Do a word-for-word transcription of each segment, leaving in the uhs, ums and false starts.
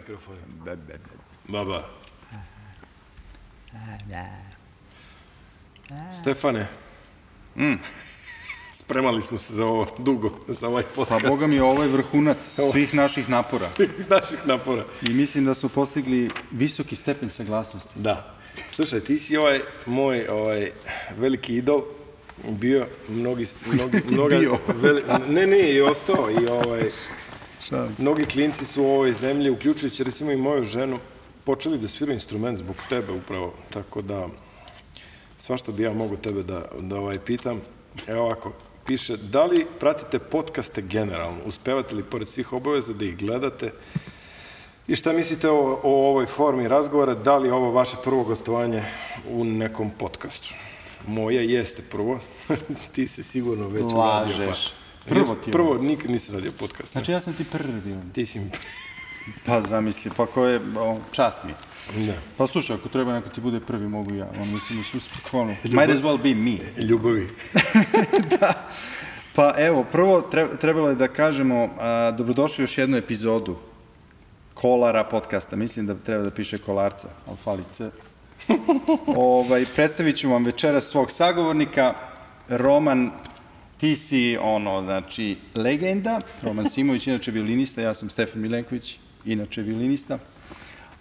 mikrofon. Ba, ba, ba. Baba. Da. Da. Stefane. Mm. Spremali smo se za ovo dugo, za ovaj podcast. Pa Boga mi je ovaj vrhunac svih naših napora. Svih naših napora. I mislim da su postigli visoki stepen saglasnosti. Da. Slušaj, ti si ovaj moj ovaj, veliki idol bio mnogi... mnogi mnoga, bio. Veli, ne, ne, i ostao. I ovaj, mnogi klinci su u ovoj zemlji, uključujući recimo i moju ženu, počeli da sviraju instrument zbog tebe upravo. Tako da, svašta bi ja mogao tebe da, da ovaj, pitam. Evo ovako, piše, da li pratite podcaste generalno? Uspevate li pored svih obaveza da ih gledate? I šta mislite o, o ovoj formi razgovora? Da li je ovo vaše prvo gostovanje u nekom podcastu? Moje jeste prvo. Ti se sigurno već uradio. Lažeš. Pa. Prvo ti je. Prvo, nikad nisi radio podcast. Znači ja sam ti prvi bio. Ti si mi prvi. Pa zamisli, pa ko je, čast mi je. Pa slušaj, ako treba neko ti bude prvi, mogu ja. On mislim da su spokojno. Might as well be me. Ljubavi. Da. Pa evo, prvo trebalo je da kažemo, a, dobrodošli u još jednu epizodu Kolara podcasta. Mislim da treba da piše Kolarca, ali fali C. Ovaj, predstavit ću vam večeras svog sagovornika, Roman. Ti si, ono, znači, legenda. Roman Simović, inače violinista, ja sam Stefan Milenković, inače violinista.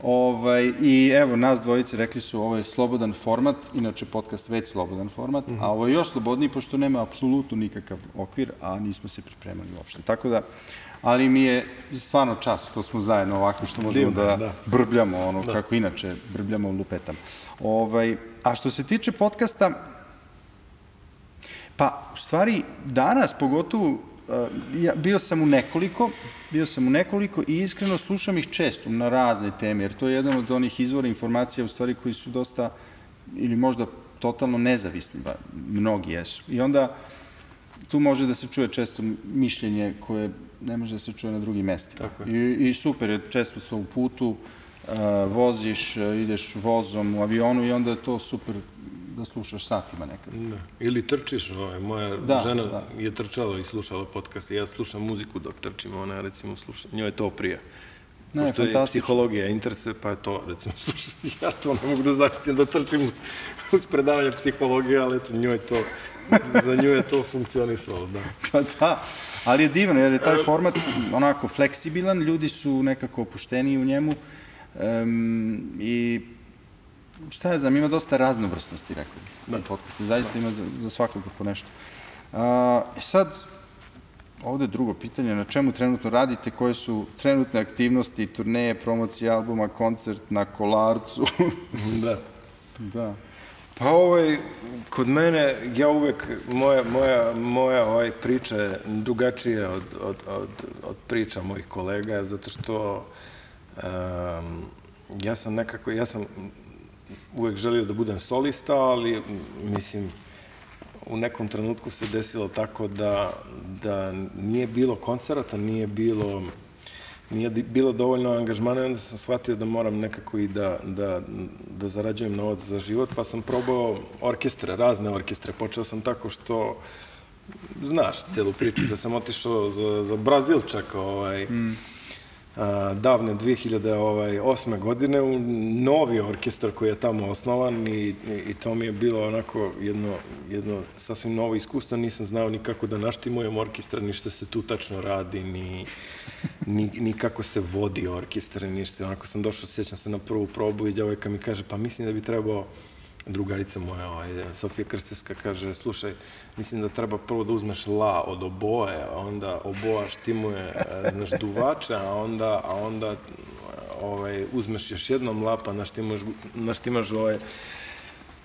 Ovaj, i evo, nas dvojice rekli su, ovo je slobodan format, inače podcast već slobodan format, mm-hmm. a ovo je još slobodniji, pošto nema apsolutno nikakav okvir, a nismo se pripremali uopšte. Tako da, ali mi je stvarno čast, to smo zajedno ovako, što možemo Dim, da, da brbljamo, ono, da. Kako inače, brbljamo lupetam. Ovaj, a što se tiče podcasta, pa, u stvari, danas, pogotovo, ja bio sam u nekoliko, bio sam u nekoliko i iskreno slušam ih često na razne teme, jer to je jedan od onih izvora informacija, u stvari, koji su dosta, ili možda totalno nezavisni, ba, mnogi jesu. I onda, tu može da se čuje često mišljenje koje ne može da se čuje na drugim mestima. I, i super, jer često su u putu, voziš, ideš vozom u avionu i onda je to super da slušaš satima nekad. Ne. Ili trčiš, ovaj, moja da, žena da. je trčala i slušala podcast i ja slušam muziku dok trčim, ona recimo sluša, njoj je to prija. Ne, pošto je psihologija interese, pa je to recimo slušam. Ja to ne mogu da zapisam da trčim uz, uz predavanje psihologije, ali eto, njoj to, za nju je to funkcionisalo, da. Pa da, ali je divno, jer je taj format onako fleksibilan, ljudi su nekako opušteniji u njemu um, i šta je znam, ima dosta raznovrsnosti, rekao bih, na podcastu. Zaista ima za, za svakog po nešto. A, e sad, ovde drugo pitanje, na čemu trenutno radite, koje su trenutne aktivnosti, turneje, promocije albuma, koncert na Kolarcu? Da. Da. Pa ovaj, kod mene, ja uvek, moja, moja, moja ovaj priča je drugačija od, od, od, od priča mojih kolega, zato što um, ja sam nekako, ja sam... uvek želio da budem solista, ali, mislim, u nekom trenutku se desilo tako da, da nije bilo koncerata, nije bilo, nije bilo dovoljno angažmana i onda sam shvatio da moram nekako i da, da, da zarađujem novac za život, pa sam probao orkestre, razne orkestre. Počeo sam tako što, znaš celu priču, da sam otišao za, za Brazil čak, ovaj, mm. davne dve hiljade osme. godine u novi orkestar koji je tamo osnovan i, i to mi je bilo onako jedno, jedno sasvim novo iskustvo. Nisam znao ni kako da naštimujem orkestar, ni što se tu tačno radi, ni, ni, ni kako se vodi orkestar, ništa. Onako sam došao, sjećam se na prvu probu i djevojka mi kaže, pa mislim da bi trebao, drugarica moja, ovaj, Sofija Krsteska, kaže, slušaj, mislim da treba prvo da uzmeš la od oboje, a onda oboja štimuje naš duvača, a onda, a onda ovaj, uzmeš još jednom la, pa naštimaš, naštimaš ovaj,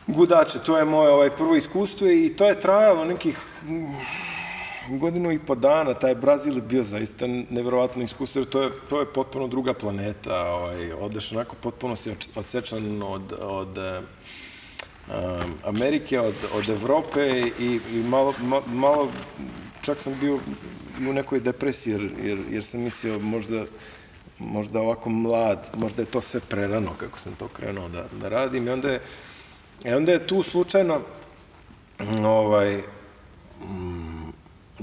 gudače. To je moje ovaj, prvo iskustvo i to je trajalo nekih godinu i po dana. Taj Brazil je bio zaista nevjerovatno iskustvo, jer to je, to je potpuno druga planeta. Ovaj, odeš onako, potpuno si odsečan od... od Amerike, od, od Evrope i, i malo, ma, malo, čak sam bio u nekoj depresiji jer, jer, jer sam mislio možda, možda ovako mlad, možda je to sve prerano kako sam to krenuo da, da radim i onda je, i onda je tu slučajno ovaj,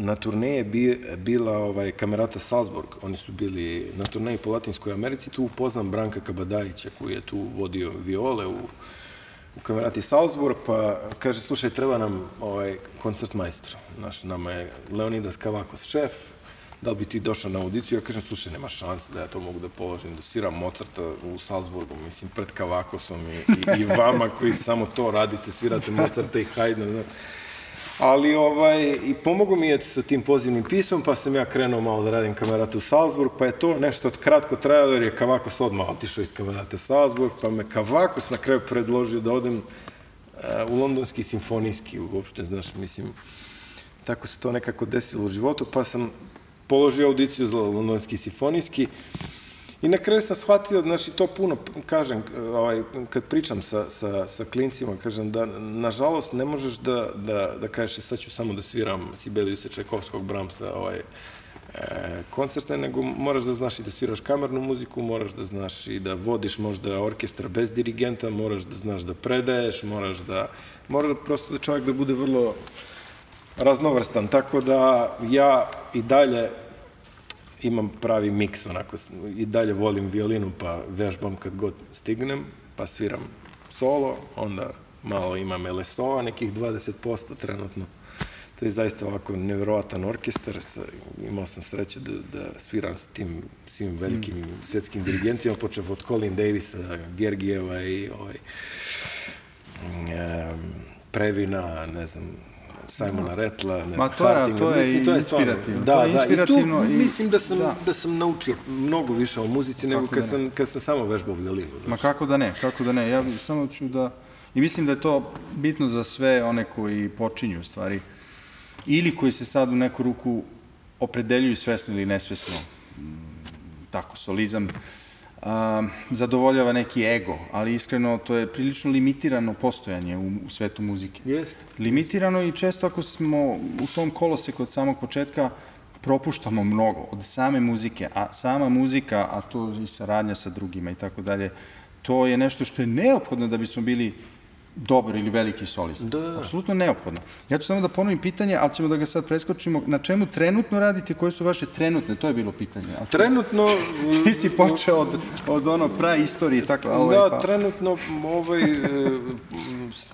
na turneji je bila Kamerata Salzburg, oni su bili na turneji po Latinskoj Americi, tu upoznam Branka Kabadajića koji je tu vodio viole u Kamerati Salzburg, pa kaže, slušaj, treba nam koncertmajstor, nama je Leonidas Kavakos šef, da li bi ti došao na audiciju? Ja kažem, slušaj, nema šanse da ja to mogu da položim, da sviram Mozarta u Salzburgu, mislim, pred Kavakosom i vama koji samo to radite, svirate Mozarta i Haydna. Ali pomogao mi je sa tim pozivnim pismom, pa sam ja krenuo malo da radim Kamerate u Salzburg, pa je to nešto kratko trajalo jer je Kavakos odmah otišao iz Kamerate Salzburg, pa me Kavakos na kraju predložio da odem u londonski simfonijski, uopšte, znaš, mislim, tako se to nekako desilo u životu, pa sam položio audiciju za londonski simfonijski i na kraju sam shvatio, znači, to puno kažem, kad pričam sa klincima, kažem da, nažalost, ne možeš da kažeš sad ću samo da sviram Sibeliusa, Čajkovskog, Bramsa koncerte, nego moraš da znaš i da sviraš kamernu muziku, moraš da znaš i da vodiš možda orkestra bez dirigenta, moraš da znaš da predaješ, moraš da, mora prosto čovjek da bude vrlo raznovrstan, tako da ja i dalje imam pravi miks, onako, i dalje volim violinu, pa vežbam kad god stignem, pa sviram solo, onda malo imam el es o-a, nekih dvadeset posto trenutno. To je zaista ovako nevjerovatan orkestar, imao sam sreće da sviram s tim svim velikim svjetskim dirigentima, počeo od Colin Davisa, Gergijeva i Previna, ne znam, Simona Retla, Hartinga, mislim, to je inspirativno. Da, da, i tu mislim da sam naučio mnogo više o muzici nego kad sam samo vežbao violinu. Ma kako da ne, kako da ne, ja samo ću da, i mislim da je to bitno za sve one koji počinju u stvari, ili koji se sad u neku ruku opredeljuju svesno ili nesvesno, tako, solizam, zadovoljava neki ego, ali iskreno to je prilično limitirano postojanje u svetu muzike. Limitirano i često ako smo u tom koloseku od samog početka propuštamo mnogo od same muzike, a sama muzika, a to i saradnja sa drugima i tako dalje, to je nešto što je neophodno da bismo bili dobar ili veliki solist. Apsolutno neophodno. Ja ću samo da ponovim pitanje, ali ćemo da ga sad preskočimo. Na čemu trenutno radite? Koje su vaše trenutne? To je bilo pitanje. Trenutno... Ti si počeo od ono praistorije. Da, trenutno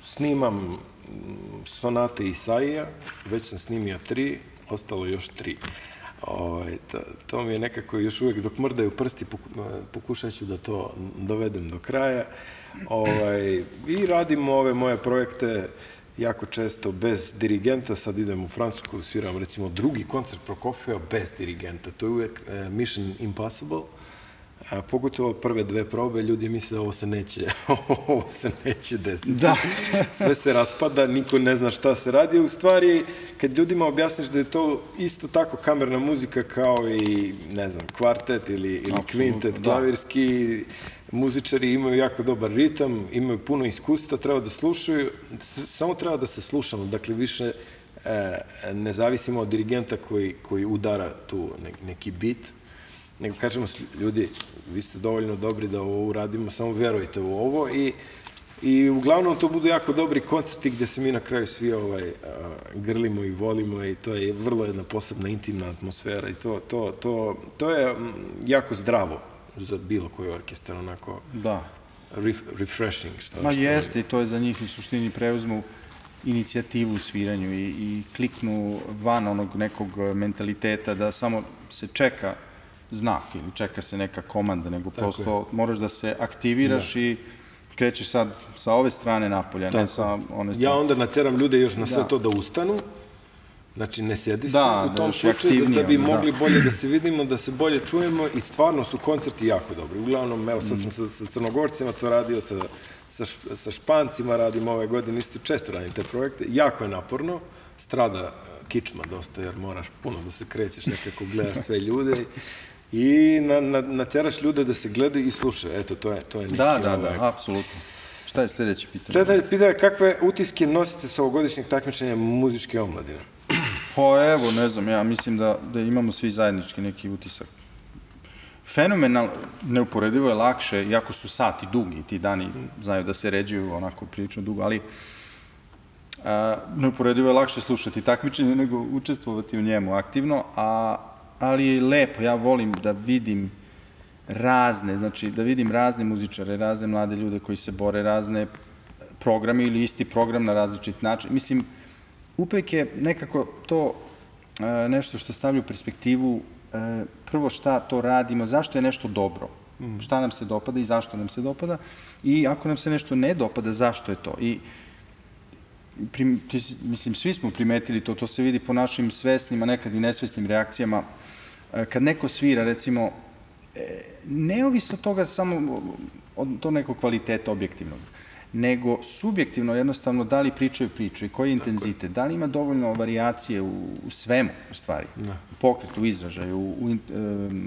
snimam sonate Isaija. Već sam snimio tri, ostalo još tri. To mi je nekako još uvijek, dok mrdaju prsti, pokušat ću da to dovedem do kraja. I radimo ove moje projekte jako često bez dirigenta. Sad idem u Francusku, sviram recimo drugi koncert Prokofijeva bez dirigenta. To je uvijek Mission Impossible. Pogotovo prve dve probe, ljudi misle ovo se neće desiti. Sve se raspada, niko ne zna šta se radi. U stvari, kad ljudima objasniš da je to isto tako kamerna muzika kao i, ne znam, kvartet ili kvintet klavirski, muzičari imaju jako dobar ritam, imaju puno iskustva, treba da slušaju, samo treba da se slušamo, dakle više ne zavisimo od dirigenta koji udara tu neki bit, nego kažemo, ljudi, vi ste dovoljno dobri da ovo uradimo, samo verujte u ovo i uglavnom to budu jako dobri koncerti gde se mi na kraju svi grlimo i volimo i to je vrlo jedna posebna intimna atmosfera i to je jako zdravo za bilo koji orkestar, onako refreshing. Ma jeste, i to je za njih u suštini preuzmu inicijativu u sviranju i kliknu van onog nekog mentaliteta da samo se čeka znak ili čeka se neka komanda, nego prosto moraš da se aktiviraš i krećeš sad sa ove strane napolja, ne sa one strane. Ja onda nateram ljude još na sve to da ustanu, znači ne sjedi se u tom slučaju da bi mogli bolje da se vidimo, da se bolje čujemo i stvarno su koncerti jako dobri. Uglavnom, evo sad sam sa Crnogorcima to radio, sa Špancima radim ove godine, isto često radim te projekte, jako je naporno, strada kičma dosta jer moraš puno da se krećeš, nekako gledaš sve ljude i natjeraš ljude da se gledaju i slušaju, eto, to je neki... Da, da, da, apsolutno. Šta je sljedeće pitanje? Sljedeće pitanje je kakve utiske nosite sa ovogodišnjeg takmičenja muzičke omladine? Pa evo, ne znam, ja mislim da imamo svi zajednički neki utisak. Fenomenalno, neuporedivo je lakše, iako su sati dugi, ti dani znaju da se ređuju onako prilično dugo, ali Neuporedivo je lakše slušati takmičenje nego učestvovati u njemu aktivno, ali je lepo, ja volim da vidim razne, znači da vidim razne muzičare, razne mlade ljude koji se bore, razne programe ili isti program na različit način. Mislim, uvek je nekako to nešto što stavlja u perspektivu prvo šta to radimo, zašto je nešto dobro, šta nam se dopada i zašto nam se dopada i ako nam se nešto ne dopada, zašto je to. I mislim, svi smo primetili to, to se vidi po našim svesnim, a nekad i nesvesnim reakcijama. Kad neko svira, recimo, neovisno toga samo od to nekog kvaliteta objektivnog, nego subjektivno jednostavno da li pričaju priču i koji je intenzitet, da li ima dovoljno varijacije u svemu, u stvari, u pokretu, u izražaju,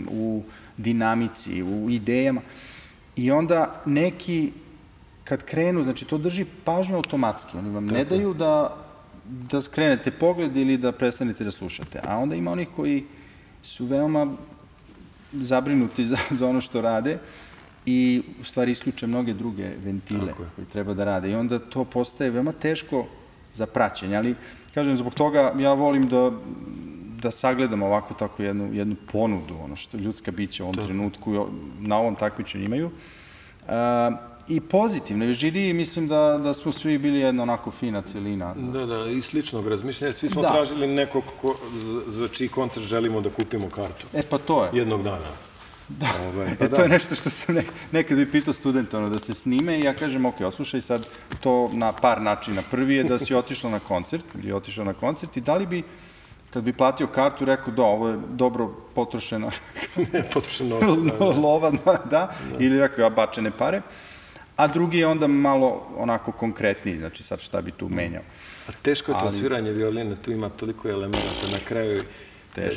u dinamici, u idejama. I onda neki, kad krenu, znači to drži pažnju automatski, oni vam ne daju da skrenete pogled ili da prestanete da slušate. A onda ima onih koji su veoma zabrinuti za ono što rade i u stvari isključe mnoge druge ventile koje treba da rade. I onda to postaje veoma teško za praćenje. Ali, kažem, zbog toga ja volim da sagledam ovako tako jednu ponudu, ono što ljudska bića u ovom trenutku na ovom takmičenju imaju. I pozitivno. U žiriji mislim da smo svi bili jedna onako fina celina. Da, da, i sličnog razmišljanja. Svi smo tražili nekog za čiji koncert želimo da kupimo kartu. E pa to je. Jednog dana. Da, to je nešto što sam nekad bi pitao studenta da se snime i ja kažem, ok, odslušaj sad to na par načina. Prvi je da si otišao na koncert ili otišao na koncert i da li bi, kad bi platio kartu, rekao da ovo je dobro potrošena lova, da, ili rekao ja bačene pare. A drugi je onda malo onako konkretniji, znači sad šta bi tu menjao. A teško je to sviranje violine, tu ima toliko elementa, na kraju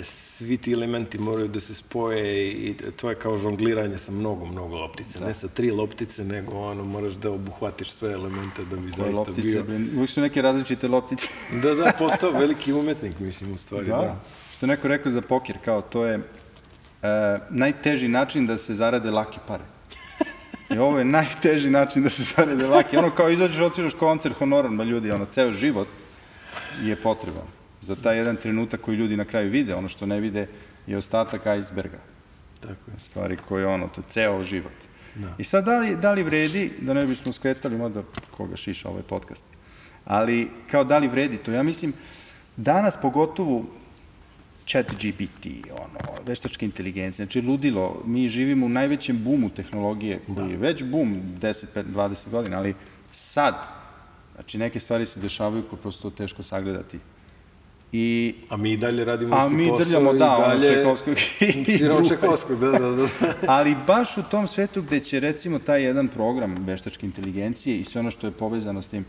svi ti elementi moraju da se spoje i to je kao žongliranje sa mnogo, mnogo loptice. Ne sa tri loptice, nego ono, moraš da obuhvatiš sve elemente da bi zaista bio... Uvijek su neke različite loptice. Da, da, postao veliki umetnik, mislim, u stvari. Da, što je neko rekao za poker, kao to je najteži način da se zarade lake pare. I ovo je najteži način da se zarade lake. Ono kao izađeš, odsviraš koncert, honorarno ljudi, ono, ceo život je potreban za taj jedan trenutak koji ljudi na kraju vide. Ono što ne vide je ostatak iceberga. Tako je. Stvari koje, ono, to je ceo život. I sad, da li vredi, da ne bismo skretali, možda koga šiša ovaj podcast, ali kao da li vredi to? Ja mislim, danas pogotovo chat G P T, veštačka inteligencija, znači ludilo, mi živimo u najvećem boomu tehnologije koji je već boom deset, dvadeset godina, ali sad, znači neke stvari se dešavaju koje prosto teško sagledati. A mi i dalje radimo isti posao i dalje sviramo Čekovskog, da, da, da. Ali baš u tom svetu gde će recimo taj jedan program veštačke inteligencije i sve ono što je povezano s tim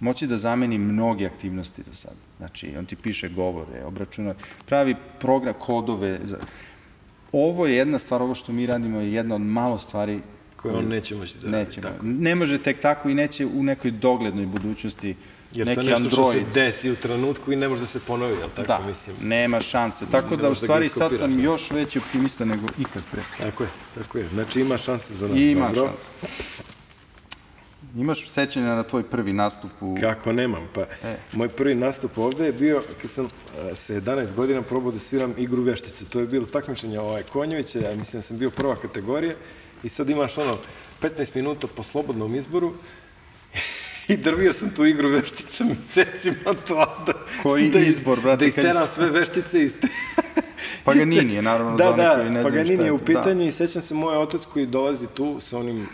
moći da zameni mnoge aktivnosti do sada. Znači, on ti piše govore, obračuna, pravi program, kodove. Ovo je jedna stvar, ovo što mi radimo je jedna od malo stvari koje on neće moći da radi. Ne može tek tako i neće u nekoj doglednoj budućnosti neki android. Jer to je nešto što se desi u trenutku i ne može da se ponovi, jel tako mislim? Da, nema šanse. Tako da, u stvari, sad sam još veći optimista nego ikad pre. Tako je, tako je. Znači, ima šanse za nas. Ima šanse. Imaš sećanja na tvoj prvi nastup u... Kako nemam, pa moj prvi nastup ovde je bio kad sam sa jedanaest godina probao da sviram igru veštice. To je bilo takmičenje Konjevića, ja mislim da sam bio prva kategorija i sad imaš ono petnaest minuta po slobodnom izboru i drvio sam tu igru veštice mesecima to da... Koji izbor, brate? Da isteram sve veštice i... Paganini je naravno za one koji ne znam šta je. Da, da, Paganini je u pitanju i sećam se moj otac koji dolazi tu sa onim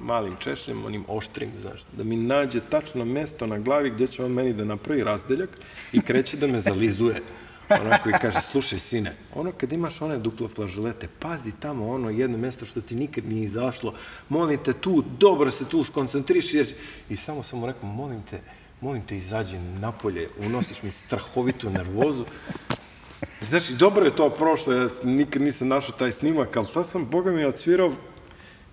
malim češljem, onim oštrim, znaš, da mi nađe tačno mesto na glavi gdje će on meni da napravi razdeljak i kreće da me zalizuje. Onako i kaže, slušaj sine, ono kad imaš one duplo flažolete, pazi tamo ono jedno mesto što ti nikad nije izašlo, molim te tu, dobro se tu skoncentriš i samo sam mu rekao, molim te, molim te izađi napolje, unosiš mi strahovitu nervozu. Znaš, dobro je to prošlo, ja nikad nisam našao taj snimak, ali sad sam, boga mi, odsvirao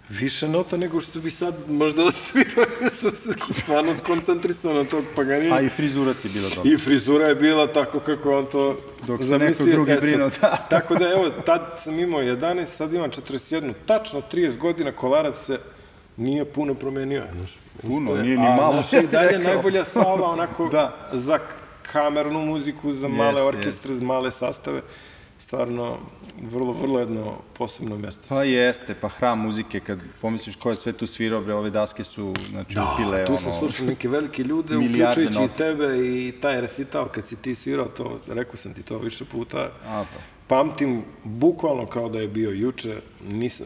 više nota nego što bi sad možda osvirao, jer sam se stvarno skoncentrisao na tog Paganina. A i frizura ti je bila dobra. I frizura je bila tako kako on to zamislio. Dok se neko drugi brinuo. Tako da, evo, tad sam imao jedanaest, sad imam četrdeset jedan, tačno trideset godina, kolarac se nije puno promenio. puno, nije ni malo. A znači, dalje najbolja Sava, onako, za kamernu muziku, za male orkestre, za male sastave. Stvarno, vrlo, vrlo jedno posebno mjesto. Pa jeste, pa hram muzike, kad pomisliš ko je sve tu svirao, bre, ove daske su, znači, upile, ono... Da, tu sam slušao neke velike ljude, uključujući i tebe i taj recital, kad si ti svirao to, rekao sam ti to više puta, pamtim bukvalno kao da je bio juče,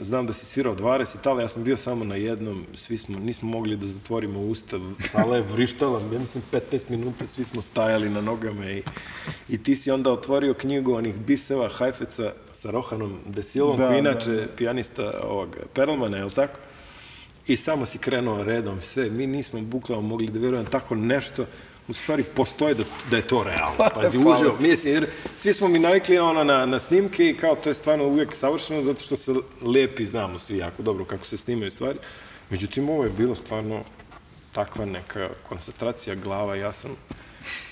znam da si svirao dva recitala, ja sam bio samo na jednom, svi smo, nismo mogli da zatvorimo usta, sala je vrištala, jedno sam petnaest minuta, svi smo stajali na nogame i ti si onda otvorio knjigu onih biseva Hajfeca sa Rohanom Desilovom, koji inače pijanista Perelmana, je li tako? I samo si krenuo redom sve, mi nismo bukvalno mogli da vjerujem tako nešto. U stvari, postoji da je to realno. Pazi, užao. Svi smo mi navikli na snimke i kao to je stvarno uvijek savršeno, zato što se lepi, znamo svi jako dobro kako se snimaju stvari. Međutim, ovo je bilo stvarno takva neka koncentracija glava. Ja sam,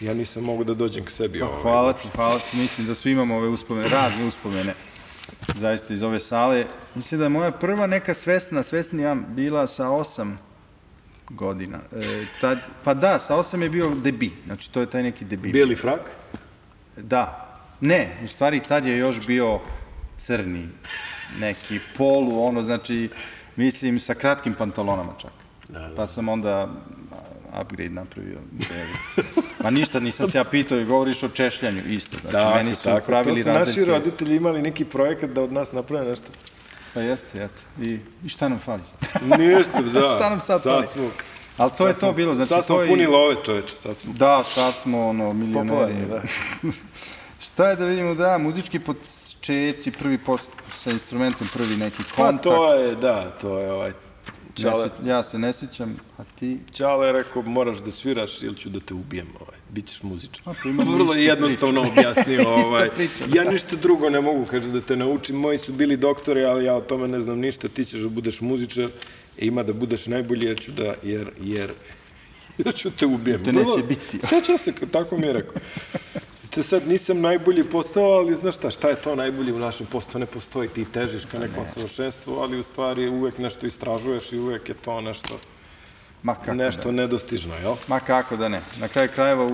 ja nisam mogao da dođem k sebi. Hvala ti, hvala ti. Mislim da svi imamo ove uspomene, razne uspomene, zaista iz ove sale. Mislim da je moja prva neka svesna, svesnija bila sa osam godina. Pa da, sa osam je bio debi, znači to je taj neki debi. Bijeli frak? Da. Ne, u stvari tad je još bio crni, neki polu, ono, znači, mislim, sa kratkim pantalonama čak. Pa sam onda upgrade napravio. Ma ništa, nisam se ja pitao i govoriš o češljanju, isto. Znači, meni su pravili različite... To su naši roditelji imali neki projekat da od nas naprave nešto. Pa jeste, eto. I šta nam fali sad? Ništa, da. Šta nam sad fali? Sad smo... Ali to je to bilo, znači... Sad smo puni love, čoveče, sad smo... Da, sad smo, ono, milioneri. Šta je da vidimo, da, muzički počeci, prvi post sa instrumentom, prvi neki kontakt. Pa to je, da, to je ovaj... Ja se ne sjećam, a ti... Čale je rekao, moraš da sviraš ili ću da te ubijem, ovaj. Bićeš muzičan. Vrlo jednostavno objasnio. Ja ništa drugo ne mogu, kaže, da te naučim. Moji su bili doktori, ali ja o tome ne znam ništa. Ti ćeš da budeš muzičar, ima da budeš najbolji, jer ću da, jer, jer, jer ću te ubijem. Te neće biti. Sjećam se, tako mi je rekao. Te sad nisam najbolji postao, ali znaš šta, šta je to najbolji u našem postao? Ne postoji, ti težiš ka nekom savršenstvu, ali u stvari uvek nešto istražuješ i uvek je to nešto... Nešto nedostižno, jel? Ma kako da ne. Na kraju krajeva,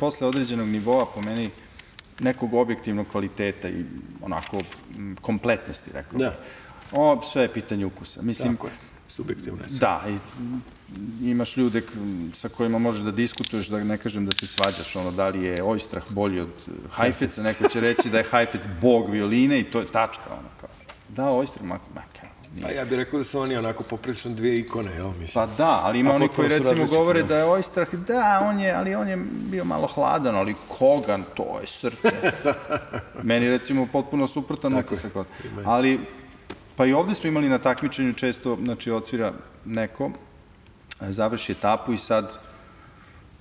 posle određenog nivoa, po meni, nekog objektivnog kvaliteta i onako kompletnosti, rekao bih. Da. Sve je pitanje ukusa. Tako je, subjektivno je. Da, imaš ljude sa kojima možeš da diskutuješ, da ne kažem da se svađaš, ono, da li je Oistrah bolji od Hajfeca, neko će reći da je Hajfec bog violine i to je tačka, ono, kao. Da, Oistrah, ma kao. Pa ja bih rekao da su oni onako poprilično dvije ikone, jel, mislim. Pa da, ali ima oni koji recimo govore da je Oistrah, da, on je, ali on je bio malo hladan, ali Kogan, to je srce. Meni recimo potpuno suprotan utisak. Ali, pa i ovde smo imali na takmičenju često, znači odsvira neko, završi etapu i sad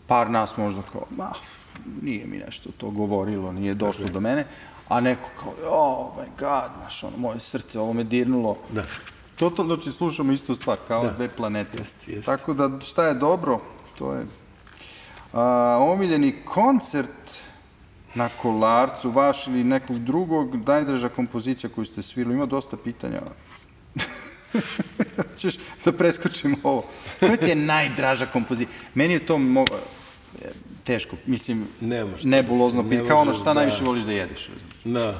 par nas možda kao, ma, nije mi nešto to govorilo, nije došlo do mene. A neko kao, oh my god, znaš, ono, moje srce, ovo me dirnulo. Da. Totalno, znači, slušamo istu stvar, kao dve planete. Tako da, šta je dobro, to je... Omiljeni koncert na Kolarcu, vaš ili nekog drugog, najdraža kompozicija koju ste svirali, ima dosta pitanja. Hoćeš da preskočimo ovo. Koja ti je najdraža kompozicija? Meni je to... Teško, mislim, nebulozno, kao ono šta najviše voliš da jedeš. Da.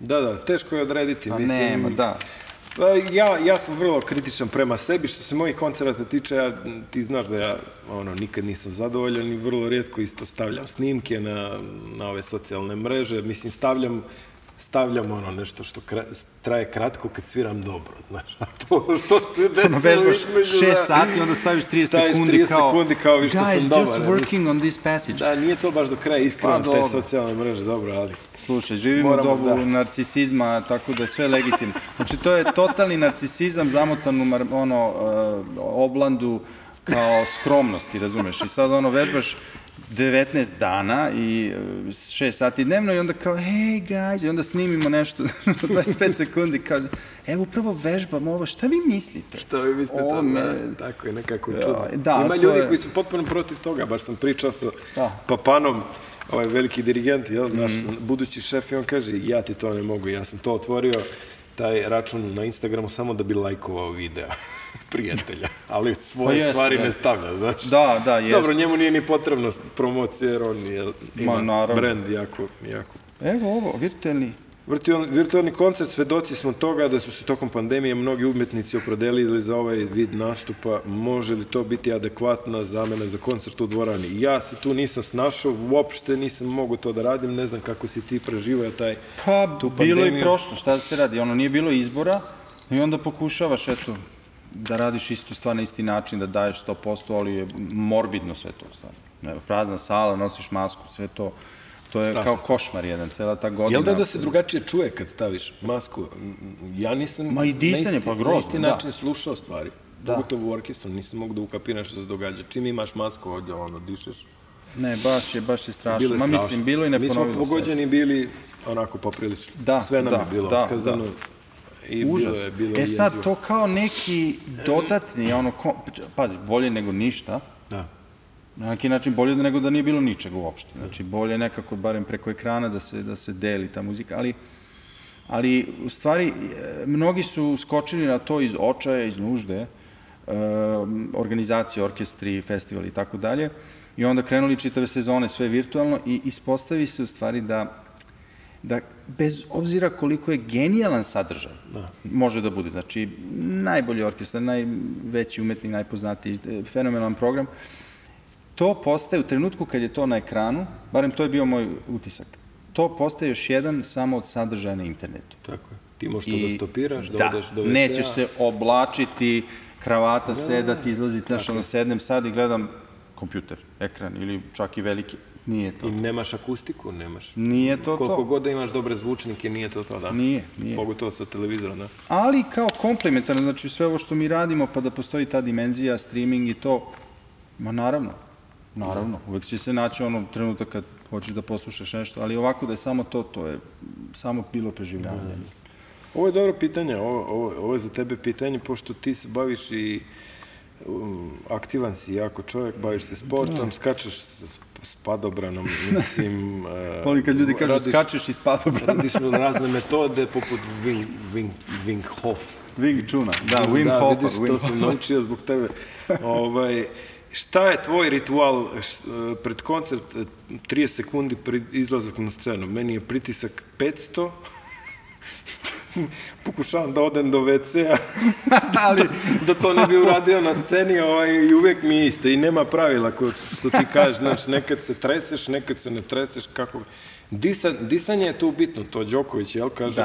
Da, da, teško je odrediti. A nema, da. Ja sam vrlo kritičan prema sebi, što se mojih koncerata tiče, ti znaš da ja nikad nisam zadovoljan i vrlo rijetko isto stavljam snimke na ove socijalne mreže. Mislim, stavljam... Stavljam ono nešto što traje kratko kad sviram dobro, znaš, a to što se desilo između... Šest sati, onda staviš trideset sekundi kao vi što sam dobar. Guys, just working on this passage. Da, nije to baš do kraja iskreno, te socijalne mreže, dobro, ali... Slušaj, živimo dobu narcisizma, tako da je sve legitimno. Znači, to je totalni narcisizam zamotan u ono, oblandu kao skromnosti, razumeš, i sad ono, vežbaš devetnaest dana i šest sati dnevno i onda kao, hey guys, i onda snimimo nešto dvadeset pet sekundi, kao, evo upravo vežbam ovo, šta vi mislite? Šta vi mislite, tako je nekako čudno. Ima ljudi koji su potpuno protiv toga, baš sam pričao sa Papanom, ovaj veliki dirigent, naš budući šef, i on kaže, ja ti to ne mogu, ja sam to otvorio, taj račun na Instagramu samo da bi lajkovao videa prijatelja, ali svoje stvari ne stavlja, znaš. Da, da, jest. Dobro, njemu nije ni potrebna promocija jer on ima brand jako... Evo ovo, virtualni. Virtualni koncert, svedoci smo toga da su se tokom pandemije mnogi umjetnici opredelili za ovaj vid nastupa. Može li to biti adekvatna zamena za koncert u dvorani? Ja se tu nisam snašao, uopšte nisam mogao to da radim, ne znam kako si ti preživao taj tu pandemiju. Pa, bilo i prošlo, šta da se radi, ono nije bilo izbora i onda pokušavaš, eto, da radiš istu stvar na isti način, da daješ sto posto, ali je morbidno sve to stvarno. Prazna sala, nosiš masku, sve to. To je kao košmar jedan, cela ta godina. Jel da da se drugačije čuje kad staviš masku? Ja nisam na isti način slušao stvari. Pogotovo u orkestru, nisam mogu da ukapiraš što se događa. Čim imaš masku, ovdje ono, dišeš. Ne, baš je, baš je strašno. Ma mislim, bilo i ne ponovilo se. Mi smo pogođeni bili onako poprilično. Sve nam je bilo otkazano. Užas. E sad, to kao neki dodatni, ono, pazi, bolje nego ništa. Da. Na neki način bolje nego da nije bilo ničeg uopšte. Znači, bolje nekako, barem preko ekrana, da se deli ta muzika. Ali, u stvari, mnogi su skočili na to iz očaja, iz nužde, organizacije, orkestri, festivali i tako dalje. I onda krenuli čitave sezone, sve virtualno, i ispostavi se, u stvari, da bez obzira koliko je genijalan sadržaj, može da bude. Znači, najbolji orkestar, najveći umetnik, najpoznatiji, fenomenalan program, to postaje u trenutku kad je to na ekranu, barem to je bio moj utisak, to postaje još jedan samo od sadržaja na internetu. Tako je. Ti možeš to da stopiraš, da odeš do ve ce a. Da, nećeš se oblačiti, kravata, sedati, izlaziti, znaš, ono sednem sad i gledam kompjuter, ekran ili čak i veliki. Nije to. I nemaš akustiku, nemaš. Nije to to. Koliko god da imaš dobre zvučnike, nije to to, da. Nije, nije. Pogotovo sa televizorom, da. Ali kao komplementarno, znači sve ovo što mi radimo, pa da postoji ta dimenzija, streaming i to, ma naravno. Naravno, uvek će se naći ono trenutak kad hoćeš da poslušaš nešto, ali ovako da je samo to, to je samo bilo preživljavanje. Ovo je dobro pitanje, ovo je za tebe pitanje, pošto ti se baviš i aktivan si jako čovjek, baviš se sportom, skačeš s padobranom, mislim... Volim kad ljudi kažu skačeš i s padobranom. Radiš razne metode, poput Wing Hof. Wing Chuna, da, Wing Hofa. Da, vidiš, to sam naučio zbog tebe. Šta je tvoj ritual pred koncert, trideset sekundi pred izlazak na scenu? Meni je pritisak petsto, pokušavam da odem do ve ce a, da to ne bi uradio na sceni i uvijek mi je isto. I nema pravila što ti kažeš, znači nekad se treseš, nekad se ne treseš, kako... Disanje je tu bitno, to Đoković, jel, kaže,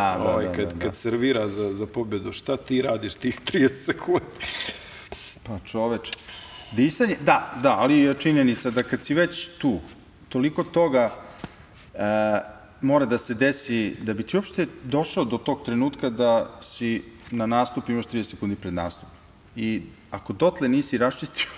kad servira za pobjedu, šta ti radiš tih trideset sekundi? Pa čoveče. Disanje, da, da, ali je činjenica da kad si već tu, toliko toga mora da se desi, da bi ti uopšte došao do tog trenutka da si na nastup imaš trideset sekundi pred nastup. I ako dotle nisi raščistio,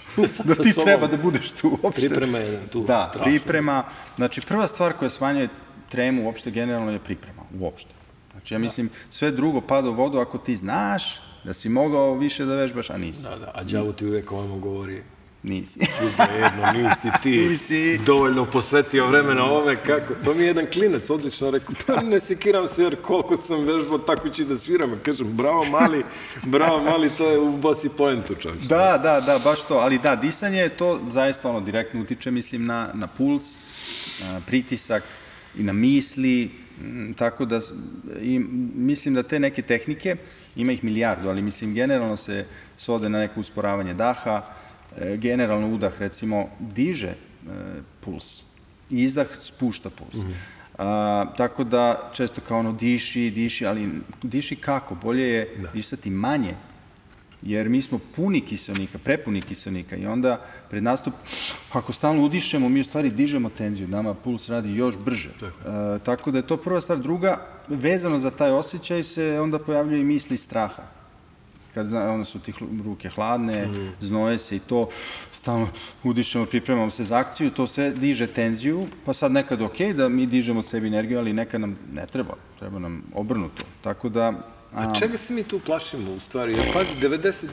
da ti treba da budeš tu uopšte. Priprema je tu strašna. Da, priprema. Znači, prva stvar koja smanjuje tremu uopšte generalno je priprema, uopšte. Znači, ja mislim, sve drugo pada u vodu ako ti znaš da si mogao više da vežbaš, a nisi. Da, da, a đavo ti uvijek ovamo govori. Nisi. Jedno, nisi ti dovoljno posvetio vremena ove, kako. To mi je jedan klinac odlično rekao, pa ne sekiram se jer koliko sam vežbao, tako ću da sviram. Kažem, bravo mali, bravo mali, to je u bosi poentu, čovječe. Da, da, da, baš to. Ali da, disanje je to, zaista ono, direktno utiče, mislim, na puls, pritisak i na misli, tako da mislim da te neke tehnike, ima ih milijardu, ali mislim generalno se svode na neko usporavanje daha, generalno udah recimo diže puls i izdah spušta puls. Tako da često kao ono diši, diši, ali diši kako? Bolje je disati manje, jer mi smo puni kiselnika, prepuni kiselnika i onda pred nastup, ako stalno udišemo, mi u stvari dižemo tenziju, nama puls radi još brže. Tako da je to prva stvar. Druga, vezano za taj osjećaj se onda pojavljaju i misli straha. Kad onda su ti ruke hladne, znoje se i to, stalno udišemo, pripremamo se za akciju, to sve diže tenziju, pa sad nekad ok da mi dižemo od sebi energiju, ali nekad nam ne treba, treba nam obrnuto. Tako da A čega se mi tu plašimo u stvari? devedeset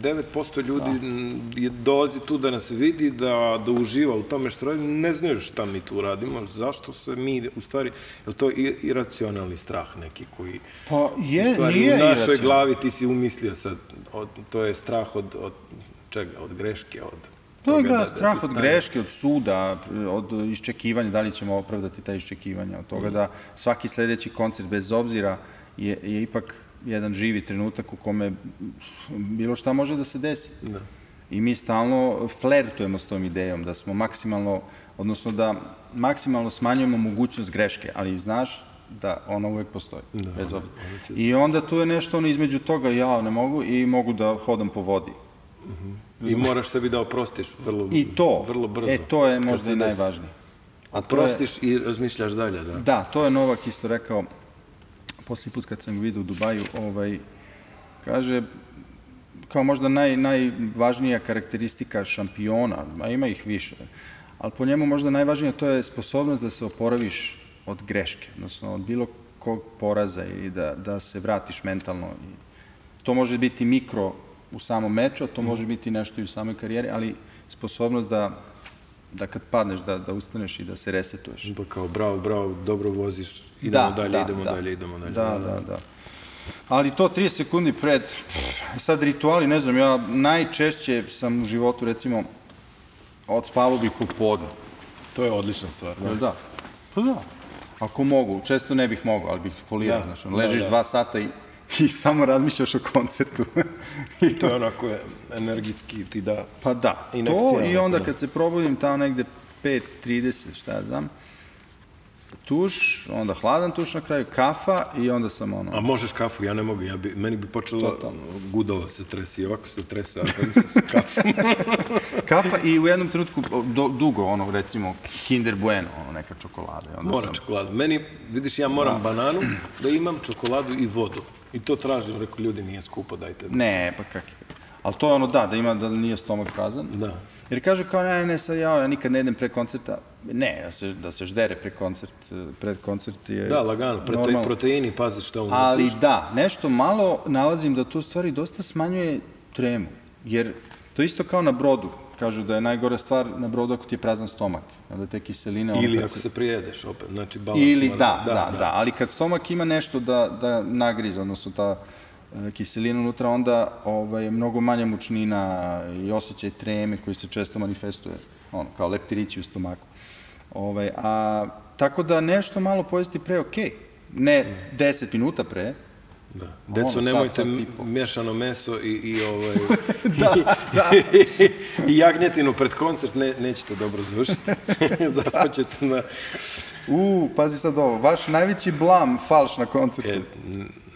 devet posto ljudi dolazi tu da nas vidi, da uživa u tome što radimo. Ne znaju šta mi tu radimo, zašto se mi u stvari... Je li to iracionalni strah neki koji... Pa je, nije. U našoj glavi ti si umislio sad, to je strah od čega? Od greške, od... To je strah od greške, od suda, od iščekivanja, da li ćemo opravdati ta iščekivanja, od toga da svaki sljedeći koncert, bez obzira, je ipak jedan živi trenutak u kome bilo šta može da se desi. I mi stalno flertujemo s tom idejom, da smo maksimalno, odnosno da maksimalno smanjujemo mogućnost greške, ali znaš da ona uvek postoji, bez obzira. I onda tu je nešto ono između toga, ja ne mogu i mogu da hodam po vodi. I moraš sebi da oprostiš vrlo brzo. E, to je možda i najvažnije. Oprostiš i razmišljaš dalje, da? Da, to je Novak isto rekao, poslije put kad sam ga vidio u Dubaju, kaže, kao možda najvažnija karakteristika šampiona, a ima ih više, ali po njemu možda najvažnija to je sposobnost da se oporaviš od greške, odnosno od bilo kog poraza ili da se vratiš mentalno. To može biti mikro u samom meču, a to može biti nešto i u samoj karijeri, ali sposobnost da kad padneš, da ustaneš i da se resetuješ. Pa kao bravo, bravo, dobro voziš, idemo dalje, idemo dalje, idemo dalje. Da, da, da. Ali to trideset sekundi pred, sad rituali, ne znam, ja najčešće sam u životu, recimo, odspavao bih popodne. To je odlična stvar. Da, pa da. Ako mogu, često ne bih mogao, ali bih folirao, znaš, ležiš dva sata i i samo razmišljaš o koncertu. To je onako energijski ti da... Pa da, to i onda kad se probudim tamo negde pet trideset, šta ja znam, tuš, onda hladan tuš na kraju, kafa i onda sam ono... A možeš kafu, ja ne mogu, meni bi počelo gudova se tresi i ovako se trese, a kada se su kafom. Kafa i u jednom trenutku dugo, ono recimo Kinder Bueno, ono neka čokolada. Mora čokolada, meni, vidiš, ja moram bananu da imam čokoladu i vodu. I to tražim, rekao, ljudi, nije skupo, dajte. Ne, pa kak je. Ali to je ono, da, da ima, da nije stomak prazan. Da. Jer kažu kao, ne, ne, sad ja nikad ne idem pre koncerta. Ne, da se ždere pre koncert, pred koncert je... Da, lagano, proteini, pazi šta unosiš. Ali da, nešto malo nalazim da to stvari dosta smanjuje tremu. Jer to je isto kao na brodu. Kažu da je najgora stvar na brodu ako ti je prazan stomak. Onda te kiseline... Ili ako se prijedeš opet, znači balans... Ili, da, da, da. Ali kad stomak ima nešto da nagriza, odnosno ta... kiselina unutra, onda je mnogo manja mučnina i osjećaj treme koji se često manifestuje, kao leptirići u stomaku. Tako da nešto malo pojesti pre, ok. Ne deset minuta pre. Deco, nemojte mješano meso i jagnjetinu pred koncert, nećete dobro završiti. Zaspaćete na... Uuu, pazi sad ovo, vaš najveći blam falš na koncertu.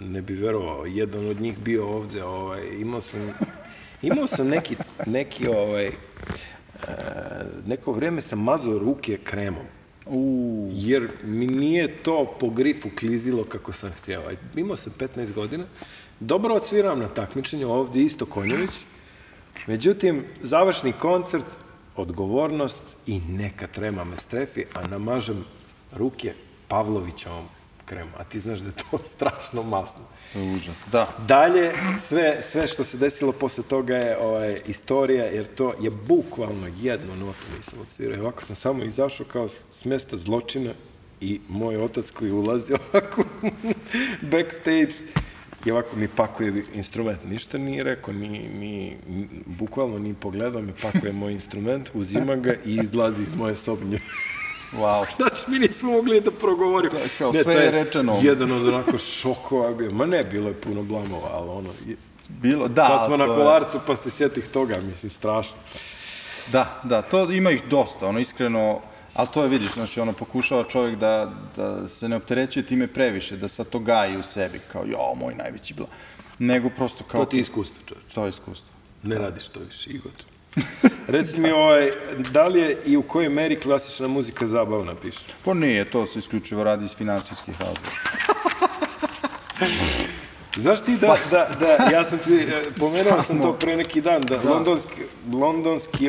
Ne bi verovao, jedan od njih bio ovdje, imao sam neki, neko vrijeme sam mazao ruke kremom, jer mi nije to po grifu klizilo kako sam htio. Imao sam petnaest godina, dobro odsviram na takmičenju, ovdje isto Konjević, međutim, završni koncert, odgovornost i neka trema me strefi, a namažem ruke Pavlovićevom kremom. A ti znaš da je to strašno masno. To je užasno, da. Dalje, sve što se desilo posle toga je istorija, jer to je bukvalno jednu notu nisam odsvirao. Ovako sam samo izašao kao s mesta zločina i moj otac koji ulazi ovako backstage i ovako mi pakuje instrument. Ništa nije rekao, bukvalno nije pogledao, mi pakuje moj instrument, uzima ga i izlazi iz moje sobnje. Znači, mi nismo mogli da progovorimo. Sve je rečeno. Jedan od onako šokova bio. Ma ne, bilo je puno blamova, ali ono... Sad smo na Kolarcu pa se sjetih toga, mislim, strašno. Da, da, to ima ih dosta, ono, iskreno... Ali to je, vidiš, znači, ono, pokušava čovjek da se ne opterećuje time previše, da sad to gaji u sebi, kao, jo, moj najveći blam. Nego prosto kao... To ti je iskustvo, čovječ. To je iskustvo. Ne radiš to više, i gotovo. Reci mi, da li je i u kojoj meri klasična muzika zabavna, piše? Pa nije, to se isključivo radi iz finansijskih razloga. Znaš ti da, ja sam ti, pomenuo sam to pre neki dan, da Londonski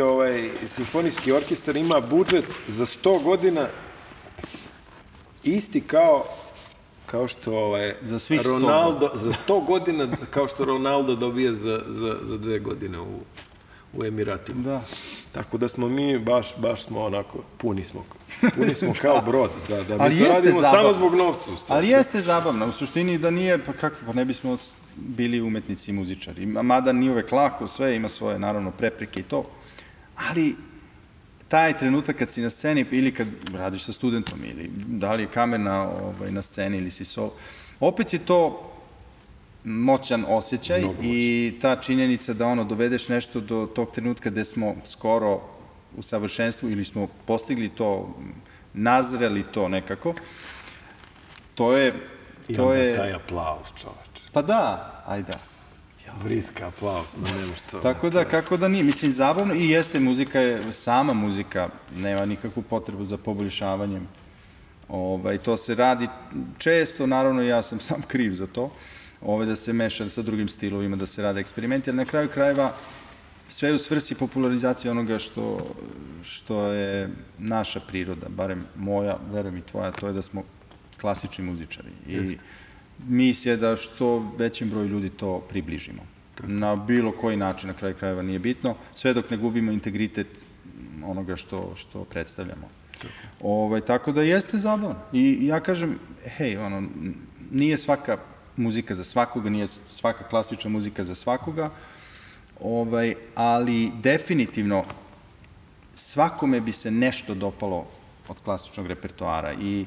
simfonijski orkestar ima budžet za sto godina isti kao Kao što za svih Ronaldo, za sto godina, kao što Ronaldo dobije za dve godine u Emiratima. Tako da smo mi, baš smo onako, puni smo. Puni smo kao brod. Da mi to radimo samo zbog novca. Ali jeste zabavno. U suštini da nije, pa kako, pa ne bismo bili umetnici i muzičari. Mada nije uvek lako, sve ima svoje, naravno, prepreke i to. Ali taj trenutak kad si na sceni ili kad radiš sa studentom ili da li je kamera na sceni ili si sol, opet je to moćan osjećaj i ta činjenica da ono dovedeš nešto do tog trenutka gde smo skoro u savršenstvu ili smo postigli to, nazreli to nekako, to je... I onda taj aplauz, čoveč. Pa da, ajde. Vriska, aplauz, ma nema što. Tako da, kako da nije, mislim, zabavno i jeste, muzika je, sama muzika nema nikakvu potrebu za poboljšavanjem. To se radi često, naravno ja sam sam kriv za to, da se meša sa drugim stilovima, da se rade eksperimenti, jer na kraju krajeva sve u svrsi popularizacije onoga što je naša priroda, barem moja, verujem i tvoja, to je da smo klasični muzičari. Misija je da što većem broju ljudi to približimo. Na bilo koji način, na kraju krajeva nije bitno, sve dok ne gubimo integritet onoga što predstavljamo. Tako da jeste zabavno. I ja kažem, hej, nije svaka muzika za svakoga, nije svaka klasična muzika za svakoga, ali definitivno svakome bi se nešto dopalo od klasičnog repertoara i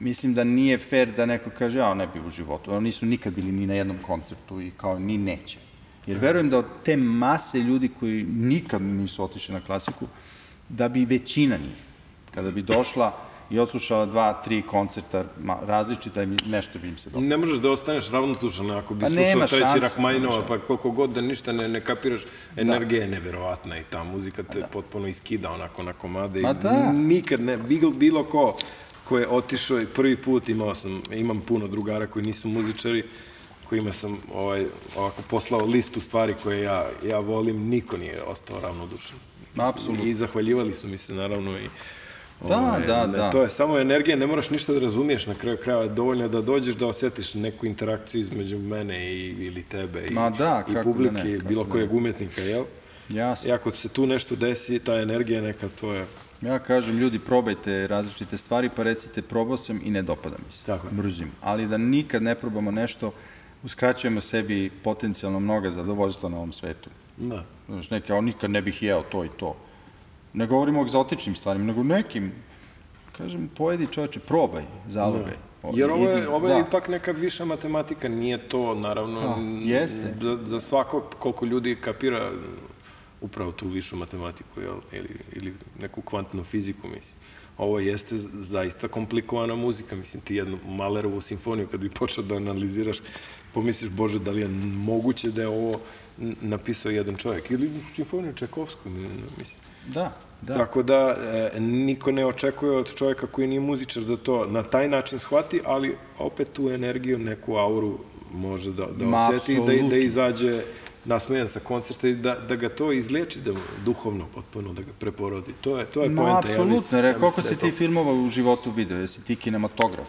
mislim da nije fair da neko kaže, ja ne bi u životu, oni nisu nikad bili ni na jednom koncertu i kao ni neće. Jer verujem da od te mase ljudi koji nikad nisu otišli na klasiku, da bi većina njih, kada bi došla i odslušala dva, tri koncerta različita, nešto bi im se dopalo. Ne možeš da ostaneš ravnodušan ako bi slušao treći Rahmaninova, pa koliko god da ništa ne kapiraš, energija je neverovatna i ta muzika te potpuno iskida onako na komade. Nikad ne, bilo ko ko je otišao i prvi put, imam puno drugara koji nisu muzičari, kojima sam poslao listu stvari koje ja volim, niko nije ostao ravnodušan. Apsolutno. I zahvaljivali su mi se, naravno. Da, da, da. To je samo energija, ne moraš ništa da razumiješ na kraju krajeva, dovoljno je da dođeš da osjetiš neku interakciju između mene ili tebe i publike, bilo kojeg umetnika, jel? Jasno. I ako se tu nešto desi, ta energija neka, to je... Ja kažem, ljudi, probajte različite stvari, pa recite, probao sam i ne dopada mi se. Tako je. Mrzim. Ali da nikad ne probamo nešto, uskraćujemo sebi potencijalno mnoga zadovoljstva na ovom svetu. Da. Znaš, neke, ali nikad ne bih jeo to i to. Ne govorimo o egzotičnim stvarima, nego nekim, kažem, pojedi čoveče, probaj, zalogaj. Jer ovo je ipak neka viša matematika, nije to, naravno, za svako koliko ljudi kapira... upravo tu višu matematiku ili neku kvantnu fiziku, mislim. Ovo jeste zaista komplikovana muzika, mislim, ti jednu Malerovu simfoniju kad bi počeo da analiziraš, pomisliš, Bože, da li je moguće da je ovo napisao jedan čovjek, ili simfoniju Čajkovsku, mislim. Da, da. Tako da niko ne očekuje od čovjeka koji nije muzičar da to na taj način shvati, ali opet tu energiju, neku auru može da osjeti i da izađe nasmejan sa koncerta i da ga to izliječi duhovno potpuno, da ga preporodi. To je poenta. Ma, apsolutno. Koliko si ti filmova u životu video? Jesi ti kinematograf,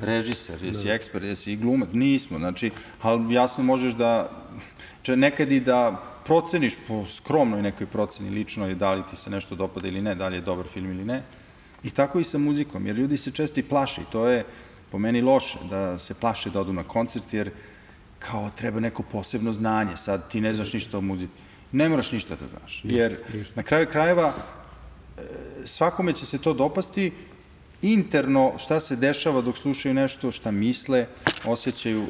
režiser, jesi ekspert, jesi glumac? Nismo, znači, ali jasno možeš da, nekad i da proceniš po skromnoj nekoj proceni ličnoj da li ti se nešto dopada ili ne, da li je dobar film ili ne. I tako i sa muzikom, jer ljudi se često i plaše i to je po meni loše, da se plaše da odu na koncert, jer kao treba neko posebno znanje, sad ti ne znaš ništa o muzici, ne moraš ništa da znaš, jer na kraju krajeva svakome će se to dopasti interno, šta se dešava dok slušaju nešto, šta misle, osjećaju,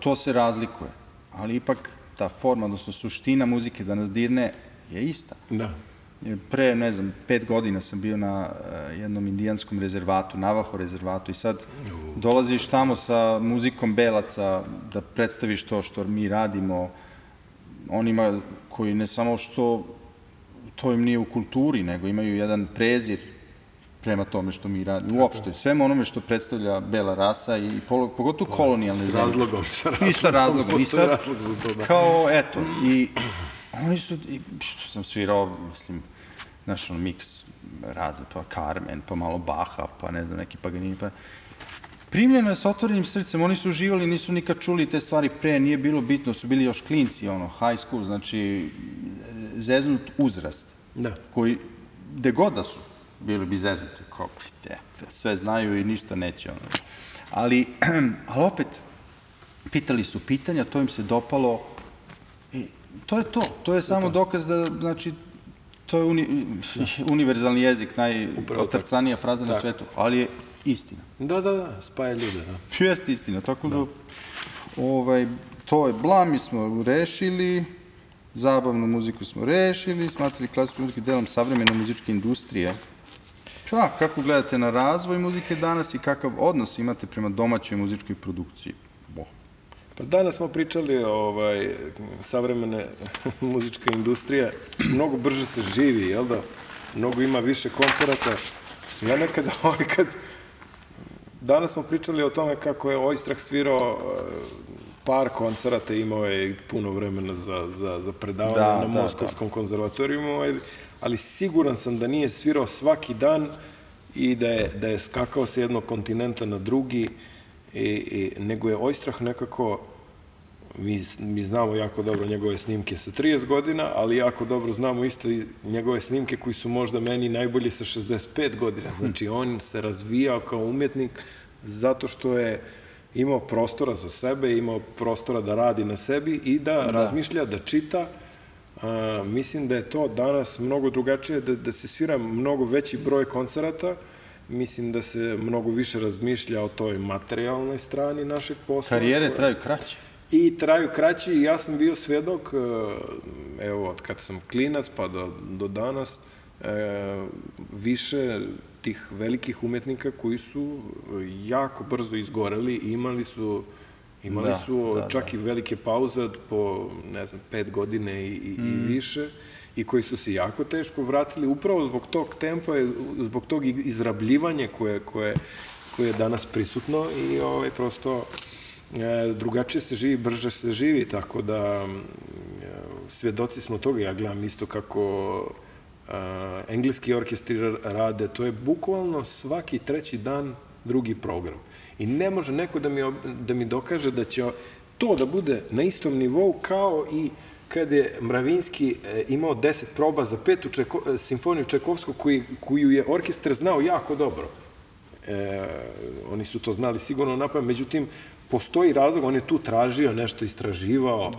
to se razlikuje, ali ipak ta forma, odnosno suština muzike da nas dirne je ista. Pre, ne znam, pet godina sam bio na jednom indijanskom rezervatu, Navajo rezervatu i sad dolaziš tamo sa muzikom belaca da predstaviš to što mi radimo onima koji ne samo što to im nije u kulturi, nego imaju jedan prezir prema tome što mi radimo. Uopšte, svema onome što predstavlja bela rasa i pogotovo kolonijalne zemlje. S razlogom. I sa razlogom. I sad, kao, eto, i... Oni su, što sam svirao, mislim, znaš, ono, miks razne, pa Carmen, pa malo Baha, pa ne znam, neki Paganini, pa... Primljeno je s otvorenim srcem, oni su uživali, nisu nikad čuli te stvari pre, nije bilo bitno, su bili još klinci, ono, high school, znači zeznut uzrast, koji, gde god da su, bili bi zeznuti, kao, sve znaju i ništa neće, ono. Ali, opet, pitali su pitanja, to im se dopalo, i to je to, to je samo dokaz da, znači, to je univerzalni jezik, najotrcanija fraza na svetu, ali je istina. Da, da, da, spaja ljude. Jeste istina, tako da to je. Blami smo rešili, zabavnu muziku smo rešili, smatrali klasičnu muziku delom savremene muzičke industrije. Kako gledate na razvoj muzike danas i kakav odnos imate prema domaćoj muzičkoj produkciji? Danas smo pričali o savremene muzička industrija. Mnogo brže se živi, jel da? Mnogo ima više koncerata. Ja nekada, kad... Danas smo pričali o tome kako je Oistrah svirao par koncerata, imao je puno vremena za predavanje na Moskovskom konzervatorijumu, ali siguran sam da nije svirao svaki dan i da je skakao sa jednog kontinenta na drugi, nego je Oistrah nekako, mi znamo jako dobro njegove snimke sa trideset godina, ali jako dobro znamo isto i njegove snimke koji su možda meni najbolji sa šezdeset pet godina. Znači on se razvijao kao umjetnik zato što je imao prostora za sebe, imao prostora da radi na sebi i da razmišlja, da čita. Mislim da je to danas mnogo drugačije, da se svira mnogo veći broj koncerata. Mislim da se mnogo više razmišlja o toj materijalnoj strani našeg posla. Karijere traju kraće. I traju kraće i ja sam bio svedok, evo, od kad sam klinac pa do danas, više tih velikih umetnika koji su jako brzo izgoreli i imali su čak i velike pauze po, ne znam, pet godine i više. I koji su se jako teško vratili upravo zbog tog tempa, zbog tog izrabljivanja koje je danas prisutno i prosto drugačije se živi, brže se živi, tako da svjedoci smo toga. Ja gledam isto kako engleski orkestri rade, to je bukvalno svaki treći dan drugi program. I ne može neko da mi dokaže da će to da bude na istom nivou kao i kada je Mravinski imao deset proba za petu simfoniju Čajkovskog koju je orkestar znao jako dobro. Oni su to znali sigurno napamet, međutim, postoji razlog, on je tu tražio nešto, istraživao,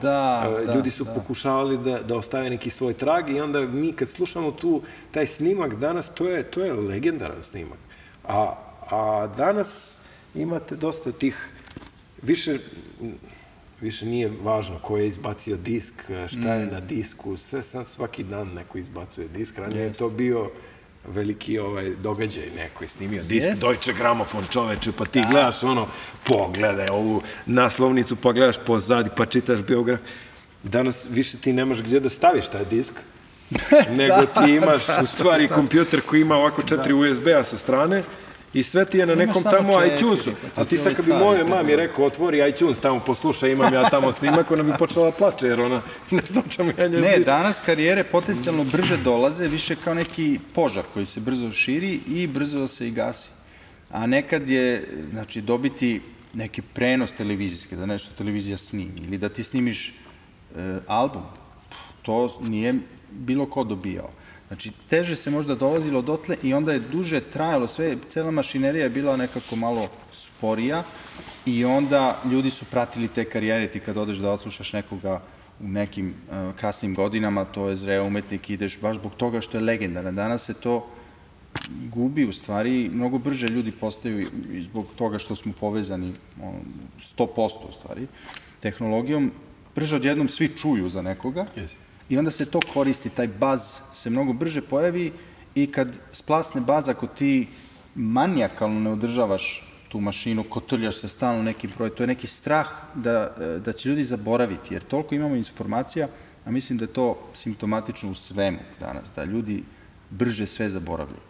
ljudi su pokušavali da ostave neki svoj trag i onda mi kad slušamo tu taj snimak danas, to je legendaran snimak. A danas imate dosta tih više... Više nije važno ko je izbacio disk, šta je na disku, sve sam svaki dan neko izbacuje disk. Ranije je to bio veliki događaj, neko je snimio disk, Deutsche Grammophon, čoveče, pa ti gledaš ono, pogledaj ovu naslovnicu, pa gledaš pozadi, pa čitaš biograf. Danas više ti nemaš gdje da staviš taj disk, nego ti imaš u stvari kompjuter koji ima ovako četiri U S B-a sa strane, i sve ti je na nekom tamo iTunesu. A ti sad kad bi mojoj mami rekao otvori iTunes, tamo poslušaj, imam ja tamo snimak, ona bi počela plače jer ona ne znam čemu ja njoj pričam. Ne, danas karijere potencijalno brže dolaze, više kao neki požar koji se brzo širi i brzo se i gasi. A nekad je, znači, dobiti neki prenos televizijski, da nešto televizija snimi, ili da ti snimiš album, to nije bilo ko dobijao. Znači, teže se možda dolazilo dotle i onda je duže trajalo sve, cela mašinerija je bila nekako malo sporija i onda ljudi su pratili te karijere, ti kad odeš da odslušaš nekoga u nekim kasnim godinama, to je zreo umetnik, ideš baš zbog toga što je legendaran. Danas se to gubi, u stvari, mnogo brže ljudi postaju zbog toga što smo povezani sto posto u stvari tehnologijom, brže odjednom svi čuju za nekoga. I onda se to koristi, taj baz se mnogo brže pojavi i kad splasne baz, ako ti manijakalno ne održavaš tu mašinu, kotrljaš se stalno neki broj, to je neki strah da će ljudi zaboraviti, jer toliko imamo informacija, a mislim da je to simptomatično u svemu danas, da ljudi brže sve zaboravljaju.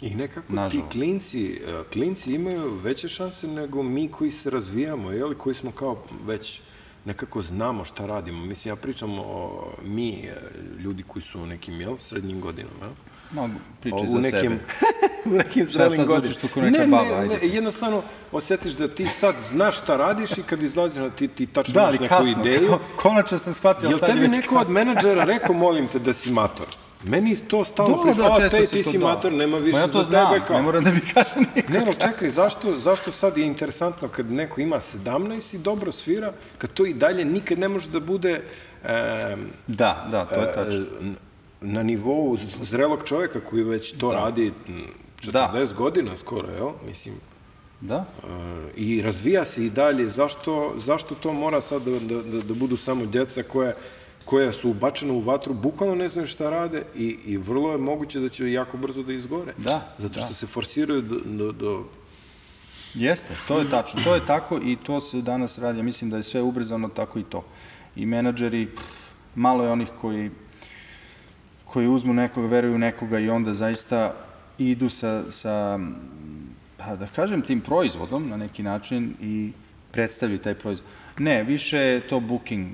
I nekako ti klinci, klinci imaju veće šanse nego mi koji se razvijamo, jel, koji smo kao već... nekako znamo šta radimo. Mislim, ja pričam o mi, ljudi koji su u nekim, jel, srednjim godinama. Mogu pričati za sebe. u nekim zrelim godinama. Ne, ne, ne, jednostavno osjetiš da ti sad znaš šta radiš i kad izlaziš na ti, ti tačno znaš neku ideju. Da, ali kasno, konačno sam shvatio sad je već kasno. Jel tebi neko od menadžera rekao, molim te, da si mator? Meni to stalo pričao, a te ti si mator, nema više za tebe kao... Ne moram da mi kaže nikako. Ne, no čekaj, zašto sad je interesantno kad neko ima sedamnaest i dobro svira, kad to i dalje nikad ne može da bude... Da, da, to je tačno. Na nivou zrelog čoveka koji već to radi četrdeset godina skoro, jel? Mislim... Da. I razvija se i dalje. Zašto to mora sad da budu samo djeca koja... koja su ubačena u vatru, bukvalno ne znaju šta rade i vrlo je moguće da će jako brzo da izgore. Da. Zato što se forsiraju do... Jeste, to je tačno. To je tako i to se danas radi. Mislim da je sve ubrzano tako i to. I menadžeri, malo je onih koji uzmu nekoga, veruju nekoga i onda zaista idu sa, da kažem, tim proizvodom na neki način i predstavljaju taj proizvod. Ne, više je to booking,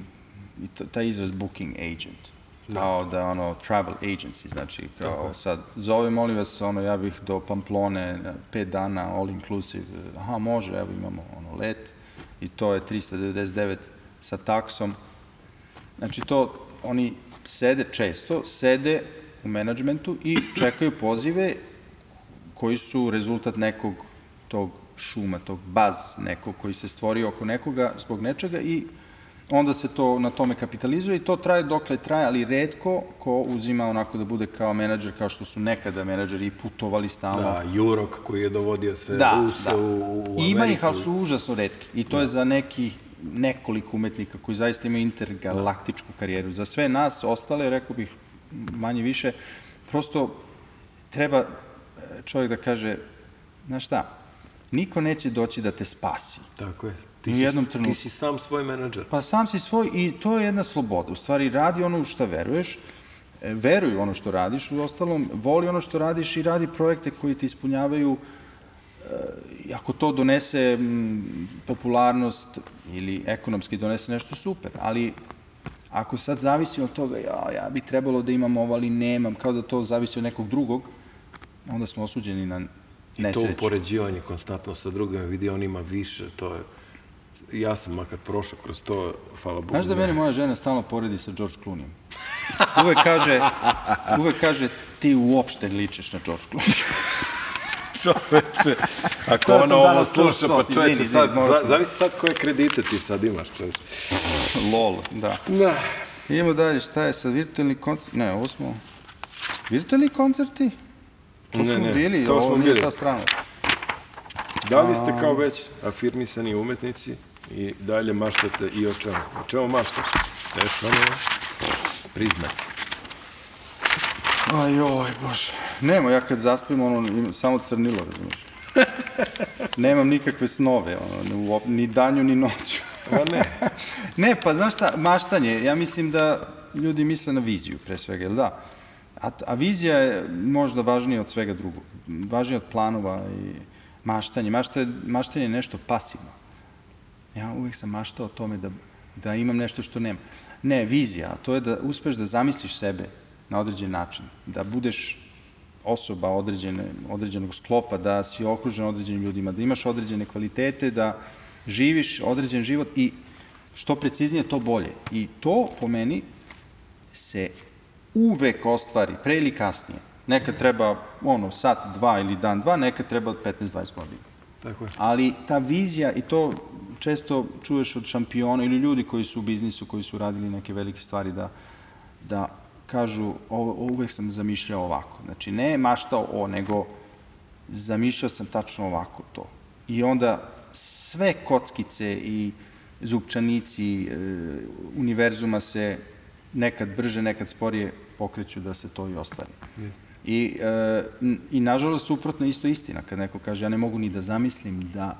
taj izraz booking agent, kao da ono travel agency, znači kao sad zove molim vas, ono ja bih do Pamplone pet dana all inclusive, aha može, evo imamo ono let i to je trista devedeset devet sa taksom, znači to oni sede često, sede u menadžmentu i čekaju pozive koji su rezultat nekog tog šuma, tog baz nekog koji se stvori oko nekoga zbog nečega i onda se to na tome kapitalizuje i to traje dokle traje, ali redko ko uzima onako da bude kao menadžer, kao što su nekada menadžeri i putovali stalno. Da, Jurok koji je dovodio sve Ruse u Ameriku. Ima ih, ali su užasno redki. I to je za nekoliko umetnika koji zaista imaju intergalaktičku karijeru. Za sve nas, ostale, rekao bih manje više, prosto treba čovjek da kaže, znaš šta, niko neće doći da te spasi. Tako je. Ti si sam svoj menadžer. Pa sam si svoj i to je jedna sloboda. U stvari, radi ono u što veruješ, veruj ono što radiš, u ostalom, voli ono što radiš i radi projekte koji te ispunjavaju. Ako to donese popularnost ili ekonomski donese nešto, super. Ali ako sad zavisi od toga, ja bi trebalo da imam ovo, ali nemam, kao da to zavisi od nekog drugog, onda smo osuđeni na nesreću. I to upoređivanje konstantno sa drugima, vidi on ima više, to je... Ja sam makar prošao kroz to, hvala Bogu. Znaš da mene moja žena stalno poredi sa George Clooneyom. Uvek kaže, ti uopšte ličiš na George Clooney. Čoveče, ako ona ovo sluša, pa čoveče, zavisi sad koje kredite ti sad imaš, čoveče. Lol, da. Idemo dalje, šta je sad, virtualni koncert, ne, ovo smo, virtualni koncerti? To smo bili, ovo nije ta strana. Da li ste kao već afirmisani umetnici i dalje maštate i o čemu? O čemu maštaš? Stefano, priznaj. Ajoj, bože. Nemo, ja kad zaspim, ono, samo crnilo, razumiješ? Nemam nikakve snove, ono, ni danju, ni noću. Pa ne. Ne, pa znaš šta, maštanje, ja mislim da ljudi misle na viziju, pre svega, jel da? A vizija je možda važnija od svega drugog. Važnija od planova i... Maštanje. Maštanje je nešto pasivno. Ja uvijek sam maštao o tome da imam nešto što nema. Ne, vizija, a to je da uspeš da zamisliš sebe na određen način, da budeš osoba određenog sklopa, da si okružen određenim ljudima, da imaš određene kvalitete, da živiš određen život i što preciznije, to bolje. I to, po meni, se uvek ostvari, pre ili kasnije. Nekad treba sat, dva ili dan, dva, nekad treba od petnaest do dvadeset godina. Ali ta vizija, i to često čuješ od šampiona ili ljudi koji su u biznisu, koji su radili neke velike stvari, da kažu uvek sam zamišljao ovako. Znači, ne maštao o, nego zamišljao sam tačno ovako to. I onda sve kockice i zupčanici univerzuma se nekad brže, nekad sporije pokreću da se to i ostvari. I nažalost suprotno isto istina, kad neko kaže ja ne mogu ni da zamislim da,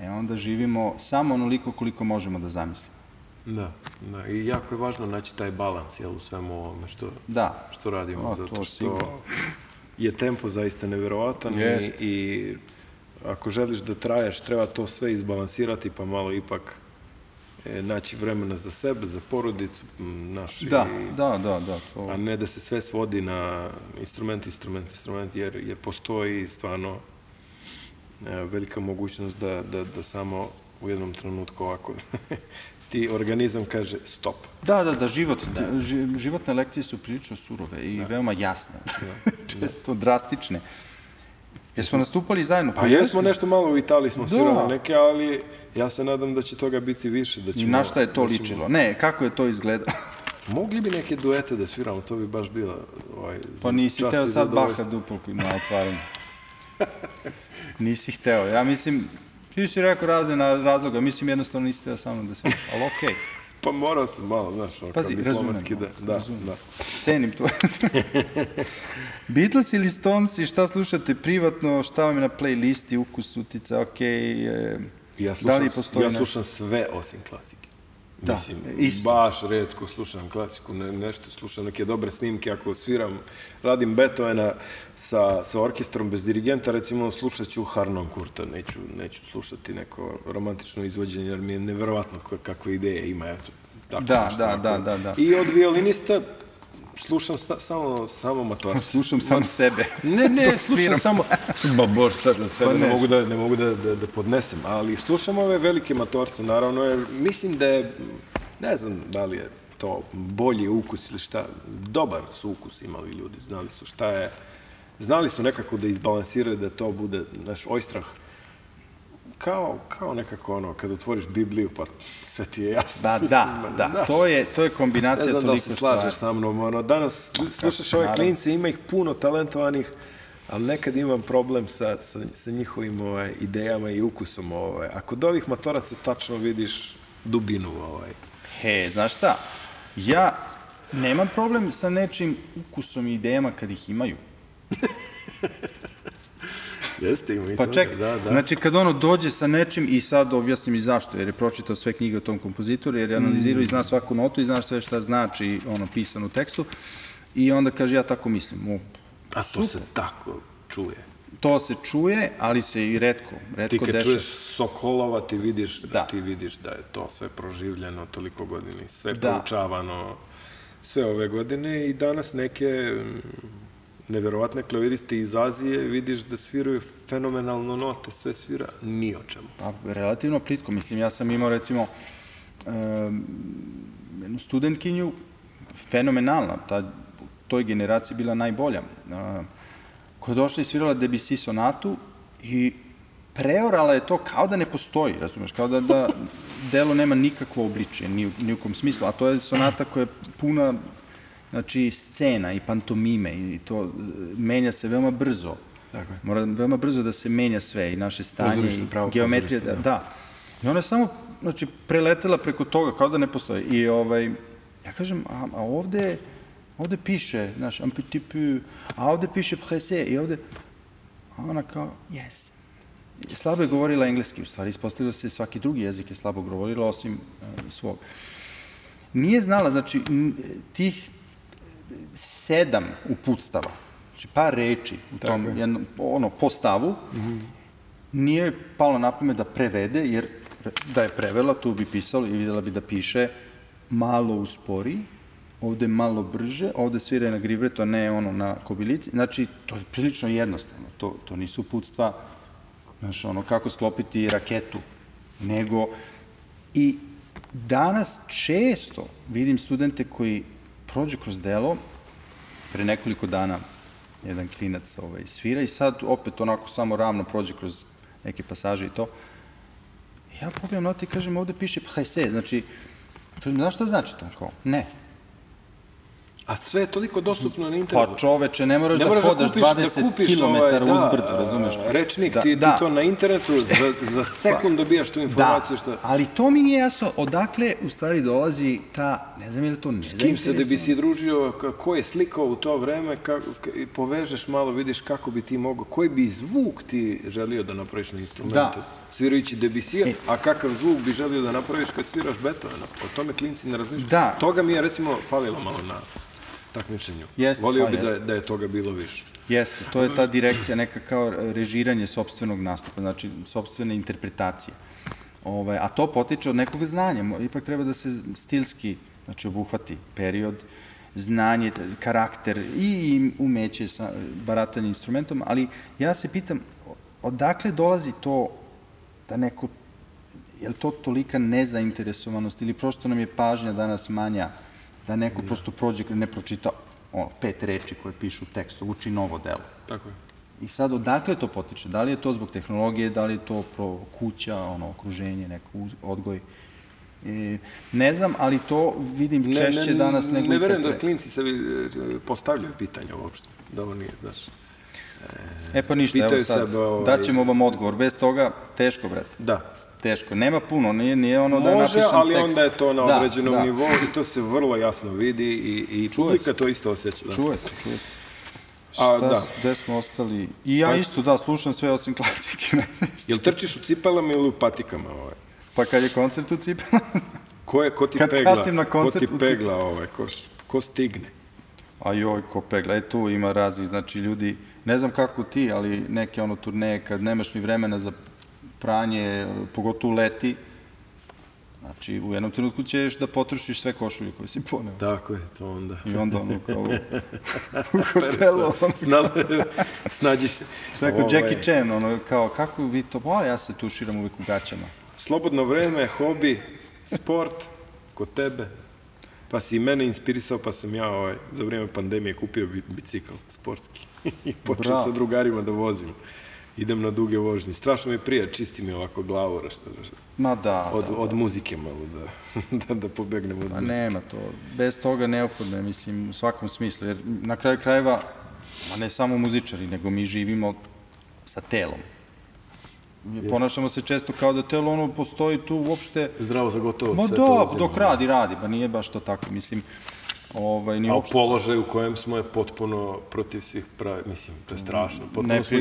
e onda živimo samo onoliko koliko možemo da zamislimo. Da, i jako je važno naći taj balans u svemu ovome što radimo, zato što je tempo zaista nevjerovatan i ako želiš da traješ treba to sve izbalansirati pa malo ipak naći vremena za sebe, za porodicu, naši... Da, da, da, da. A ne da se sve svodi na instrument, instrument, instrument, jer postoji stvarno velika mogućnost da samo u jednom trenutku ovako ti organizam kaže stop. Da, da, da, životne lekcije su prilično surove i veoma jasne, često drastične. Jesmo nastupali zajedno? Pa jesmo, nešto malo u Italiji smo svirali neke, ali ja se nadam da će toga biti više. I na šta je to ličilo? Ne, kako je to izgledalo? Mogli bi neke duete da sviramo, to bi baš bilo... Pa nisi hteo sad Baha Dupolku na otvaranju. Nisi hteo, ja mislim... Ti si rekao razne razloga, mislim jednostavno nisi hteo sa mnom da sviram, ali okej. Pa morao sam malo, znaš, ono kao diplomatski da... Razumem, cenim to. Beatles ili Stones i šta slušate privatno, šta vam je na playlisti, ukus, utica, okej... Ja slušam sve osim klasike. Mislim, baš redko slušam klasiku, nešto slušam, neke dobre snimke, ako sviram, radim Beethovena sa orkestrom bez dirigenta, recimo slušat ću Harnon Kurta, neću slušati neko romantično izvođenje, jer mi je nevjerovatno kakve ideje ima. Da, da, da. I od violinista slušam samo matora. Slušam samo sebe. Ne, ne, slušam samo... Ba bož, sebe ne mogu da podnesem, ali slušam ove velike matorce, naravno, jer mislim da je, ne znam da li je to bolji ukus ili šta, dobar su ukus imali ljudi, znali su šta je, znali su nekako da izbalansiraju, da to bude naš ojstrah. Kao nekako ono, kada otvoriš Bibliju, pa sve ti je jasno. Da, da, da, to je kombinacija toliko stvari. Ne znam da li se slažeš sa mnom, ono, danas slušaš ove klince, ima ih puno talentovanih, ali nekad imam problem sa njihovim idejama i ukusom. A kod ovih matoraca tačno vidiš dubinu. He, znaš šta, ja nemam problem sa nečim ukusom i idejama kad ih imaju. Pa čekaj, znači kad ono dođe sa nečim i sad objasnim i zašto, jer je pročitao sve knjige o tom kompozitoru, jer je analizirao i zna svaku notu i znaš sve šta znači ono pisano u tekstu i onda kaže ja tako mislim. A to se tako čuje? To se čuje, ali se i retko, retko deša. Ti kad čuješ Sokolova ti vidiš da je to sve proživljeno toliko godini, sve proučavano sve ove godine i danas neke... neverovatne klaviriste iz Azije, vidiš da sviraju fenomenalno note, sve svira, ni o čemu. Relativno plitko, mislim, ja sam imao recimo jednu studentkinju, fenomenalna, u toj generaciji bila najbolja, koja je došla i svirala Debussy sonatu i preorala je to kao da ne postoji, razumeš, kao da delo nema nikakvo obličje, ni u kom smislu, a to je sonata koja je puna... Znači, scena i pantomime i to menja se veoma brzo. Mora veoma brzo da se menja sve i naše stanje i geometrija. Da. I ona je samo, znači, preletela preko toga kao da ne postoji. I ovaj, ja kažem, a ovde, ovde piše, znaš, un petit peu, a ovde piše presse i ovde, a ona kao, yes. Slabo je govorila engleski, u stvari, ispostavilo se svaki drugi jezik je slabo govorila, osim svog. Nije znala, znači, tih sedam uputstava, znači par reči u tom jednom, ono, postavu, nije palo na pamet da prevede, jer da je prevela, tu bi pisalo i videla bi da piše malo uspori, ovde malo brže, ovde svira na grivretu, a ne ono na kobilici, znači to je prilično jednostavno, to nisu uputstva, znaš, ono, kako sklopiti raketu, nego i danas često vidim studente koji prođu kroz delo, pre nekoliko dana jedan klinac svira i sad opet onako samo ravno prođe kroz neke pasaže i to. Ja pogledam note i kažem, ovde piše presse, znači, znaš šta znači to? Ne. A sve je toliko dostupno na internetu. Pa čoveče, ne moraš da hodaš dvadeset kilometara uzbrdo, razumeš? Rečnik, ti to na internetu, za sekund dobijaš tu informaciju. Da, ali to mi nije jasno, odakle u stvari dolazi ta, ne znam je li to ne znam. S kim se da bi si družio, ko je slikao u to vreme, povežeš malo, vidiš kako bi ti mogao, koji bi zvuk ti želio da napraviš na instrumentu, svirajući Debussija, a kakav zvuk bi želio da napraviš kad sviraš Beethovena. O tome klinci ne razmišljaju. Toga mi je recimo falilo malo na takmičenju. Volio bi da je toga bilo više. Jeste, to je ta direkcija neka kao režiranje sobstvenog nastupa, znači sobstvene interpretacije. Ovaj, a to potiče od nekog znanja. Ipak treba da se stilski, znači, obuhvati period, znanje, karakter i umeće sa baratanjem instrumentom, ali ja se pitam odakle dolazi to da neko, je li to tolika nezainteresovanost ili prosto nam je pažnja danas manja da neko prosto prođe, ne pročita pet reči koje pišu u tekstu, uči novo delo. Tako je. I sad odakle to potiče? Da li je to zbog tehnologije, da li je to kuća, okruženje, neko odgoj? Ne znam, ali to vidim češće danas nego... Ne verujem da klinci sebi postavljaju pitanja uopšte, da ovo nije, znaš. E pa ništa, evo sad, daćemo vam odgovor. Bez toga, teško, brate. Da. Teško. Nema puno, nije ono da napišem tekst. Može, ali onda je to na određenom nivou i to se vrlo jasno vidi i publika to isto osjeća. Čuje se, čuje se. Gde smo ostali? I ja isto, da, slušam sve osim klasike. Jel trčiš u cipelama ili u patikama? Pa kad je koncert u cipelama? Ko ti pegla? Kad kastim na koncert u cipelama. Ko stigne? A joj, ko pegla. E tu ima raznih, znači ljudi, ne znam kako ti, ali neke ono turneje kad nemaš ni vremena za pranje, pogotovo leti, znači u jednom trenutku ćeš da potrošiš sve košulje koje si poneo. Tako je, to onda. I onda ono kao u hotelu. Snađi se. Što rekao Jackie Chan, ono kao kako vi to, o ja se tuširam uvijek u gaćama. Slobodno vreme, hobi, sport, kod tebe. Pa si i mene inspirisao, pa sam ja za vrijeme pandemije kupio bicikl sportski. I počeo sa drugarima da vozim. Idem na duge vožnje. Strašno mi prije, čisti mi ovako glavu. Ma da. Od muzike malo da pobegnem od muzike. Pa nema to. Bez toga neophodno je, mislim, u svakom smislu. Jer na kraju krajeva, ne samo muzičari, nego mi živimo sa telom. Ponašamo se često kao da telo ono postoji tu uopšte... Zdravo za gotovo. Ma da, dok radi, radi. Pa nije baš to tako, mislim... A u položaju u kojem smo je potpuno protiv svih pravi, mislim, to je strašno. Potpuno smo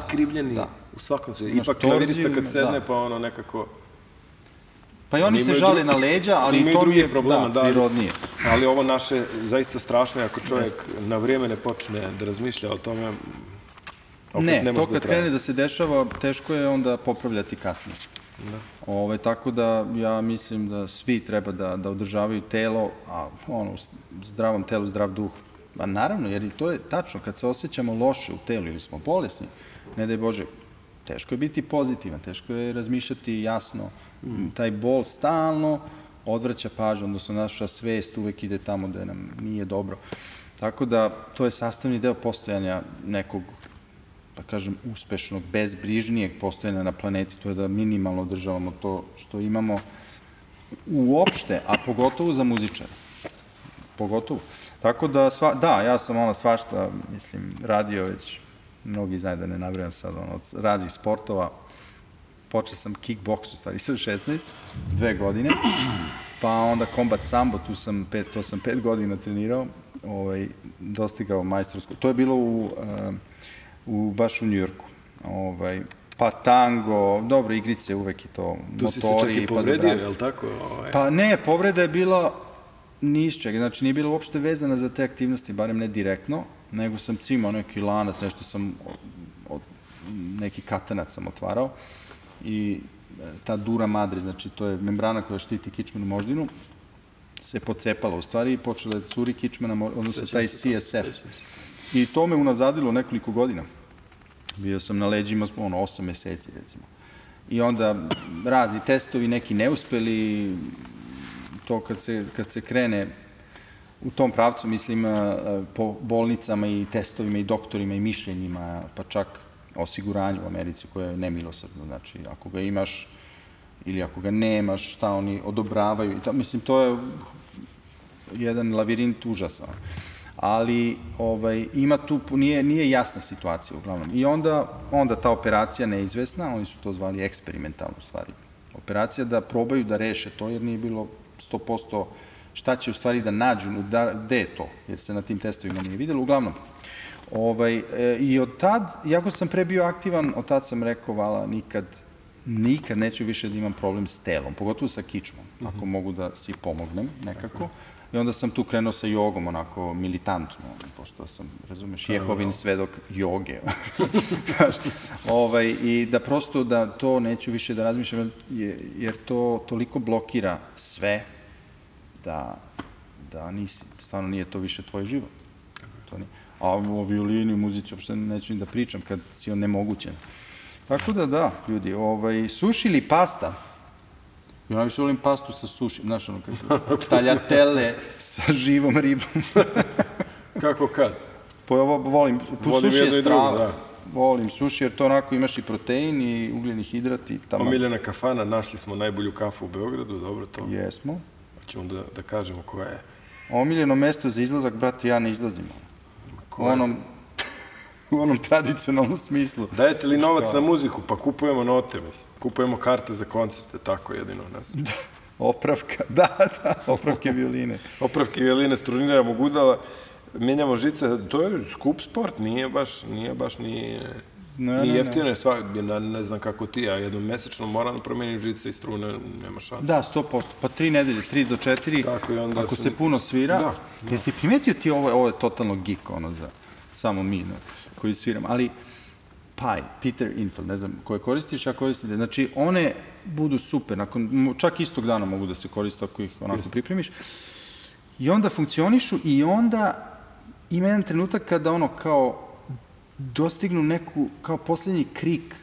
iskrivljeni u svakom svijetu. Ipak klarinista kad sedne pa ono nekako... Pa i oni se žale na leđa, ali i to mi je prirodnije. Ali ovo naše zaista strašno je ako čovjek na vrijeme ne počne da razmišlja o tome... Ne, to kad krene da se dešava, teško je onda popravljati kasnije. Tako da ja mislim da svi treba da održavaju telo, a u zdravom telu zdrav duh. Pa naravno, jer to je tačno, kad se osjećamo loše u telu ili smo bolesni, ne daj Bože, teško je biti pozitivan, teško je razmišljati jasno. Taj bol stalno odvraća pažnju, odnosno naša svest uvek ide tamo da nam nije dobro. Tako da to je sastavni deo postojanja nekog, da kažem, uspešnog, bezbrižnijeg postojanja na planeti, to je da minimalno održavamo to što imamo uopšte, a pogotovo za muzičare. Pogotovo. Tako da, da, ja sam ono svašta, mislim, radio već, mnogi znaju da ne nabrajam sad, ono, od raznih sportova. Počeo sam kickboks, u stvari, sam šesnaest, dve godine, pa onda kombat sambo, tu sam pet, to sam pet godina trenirao, dostigao majstorsko. To je bilo u... baš u Njujorku. Pa tango, dobro, igrice uvek i to, motori. Tu si se čak i povredio, je li tako? Pa ne, povreda je bila ni iz čega, znači nije bila uopšte vezana za te aktivnosti, barem ne direktno, nego sam cimao neki lanac, nešto sam, neki katanac sam otvarao i ta dura madre, znači to je membrana koja štiti kičmenu moždinu, se pocepala u stvari i počela da curi kičmena, odnosno taj C S F. I to me unazadilo nekoliko godina. Bio sam na leđima, ono, osam meseci, recimo. I onda razni testovi, neki neuspeli, to kad se krene u tom pravcu, mislim, po bolnicama i testovima i doktorima i mišljenjima, pa čak osiguranju u Americi, koje je nemilosrdno, znači, ako ga imaš ili ako ga nemaš, šta oni odobravaju. Mislim, to je jedan lavirint užasan. Ali ima tu, nije jasna situacija uglavnom. I onda ta operacija neizvesna, oni su to zvali eksperimentalno stvari. Operacija da probaju da reše to, jer nije bilo sto posto šta će u stvari da nađu, gde je to, jer se na tim testovima nije vidjelo, uglavnom. I od tad, jako sam pre bio aktivan, od tad sam rekao, vala, nikad, nikad neću više da imam problem s telom, pogotovo sa kičmom, ako mogu da si pomognem nekako. I onda sam tu krenuo sa jogom, onako, militantno, pošto sam, razumeš, Jehovin svedok joge. I da prosto, da to neću više da razmišljam, jer to toliko blokira sve, da nisi, stvarno nije to više tvoj život. A o violini, o muzici, uopšte neću ni da pričam kad si onemogućen. Tako da da, ljudi, suši ili pasta? Ja najviše volim pastu sa sušim, znaš ono kako, taljatele sa živom ribom. Kako kad? Pa ovo volim, suši je strava. Volim suši jer to onako imaš i protein i ugljeni hidrat i tamo. Omiljena kafana, našli smo najbolju kafu u Beogradu, dobro to? Jesmo. Hoćemo da kažemo koja je. Omiljeno mesto za izlazak, brate, ja ne izlazim. U onom tradicionalnom smislu. Dajete li novac na muziku? Pa kupujemo note, mislim. Kupujemo karte za koncerte, tako jedino u nas. Opravka, da, da, opravke violine. Opravke violine, struniramo gudala, menjamo žice, to je skup sport, nije baš, nije baš, nije... I jeftine svakog, ne znam kako ti, a jednom mesečno moram promenim žice i strune, nema šansa. Da, sto posto, pa tri nedelje, tri do četiri, ako se puno svira. Jesi primetio ti ovo je totalno geek, ono za samo mi koji sviram, ali Pi, Peter Infeld, ne znam koje koristiš, ja koristim, znači one budu super, čak istog dana mogu da se koriste ako ih onako pripremiš. I onda funkcionišu i onda ima jedan trenutak kada ono kao dostignu neku, kao posljednji krik.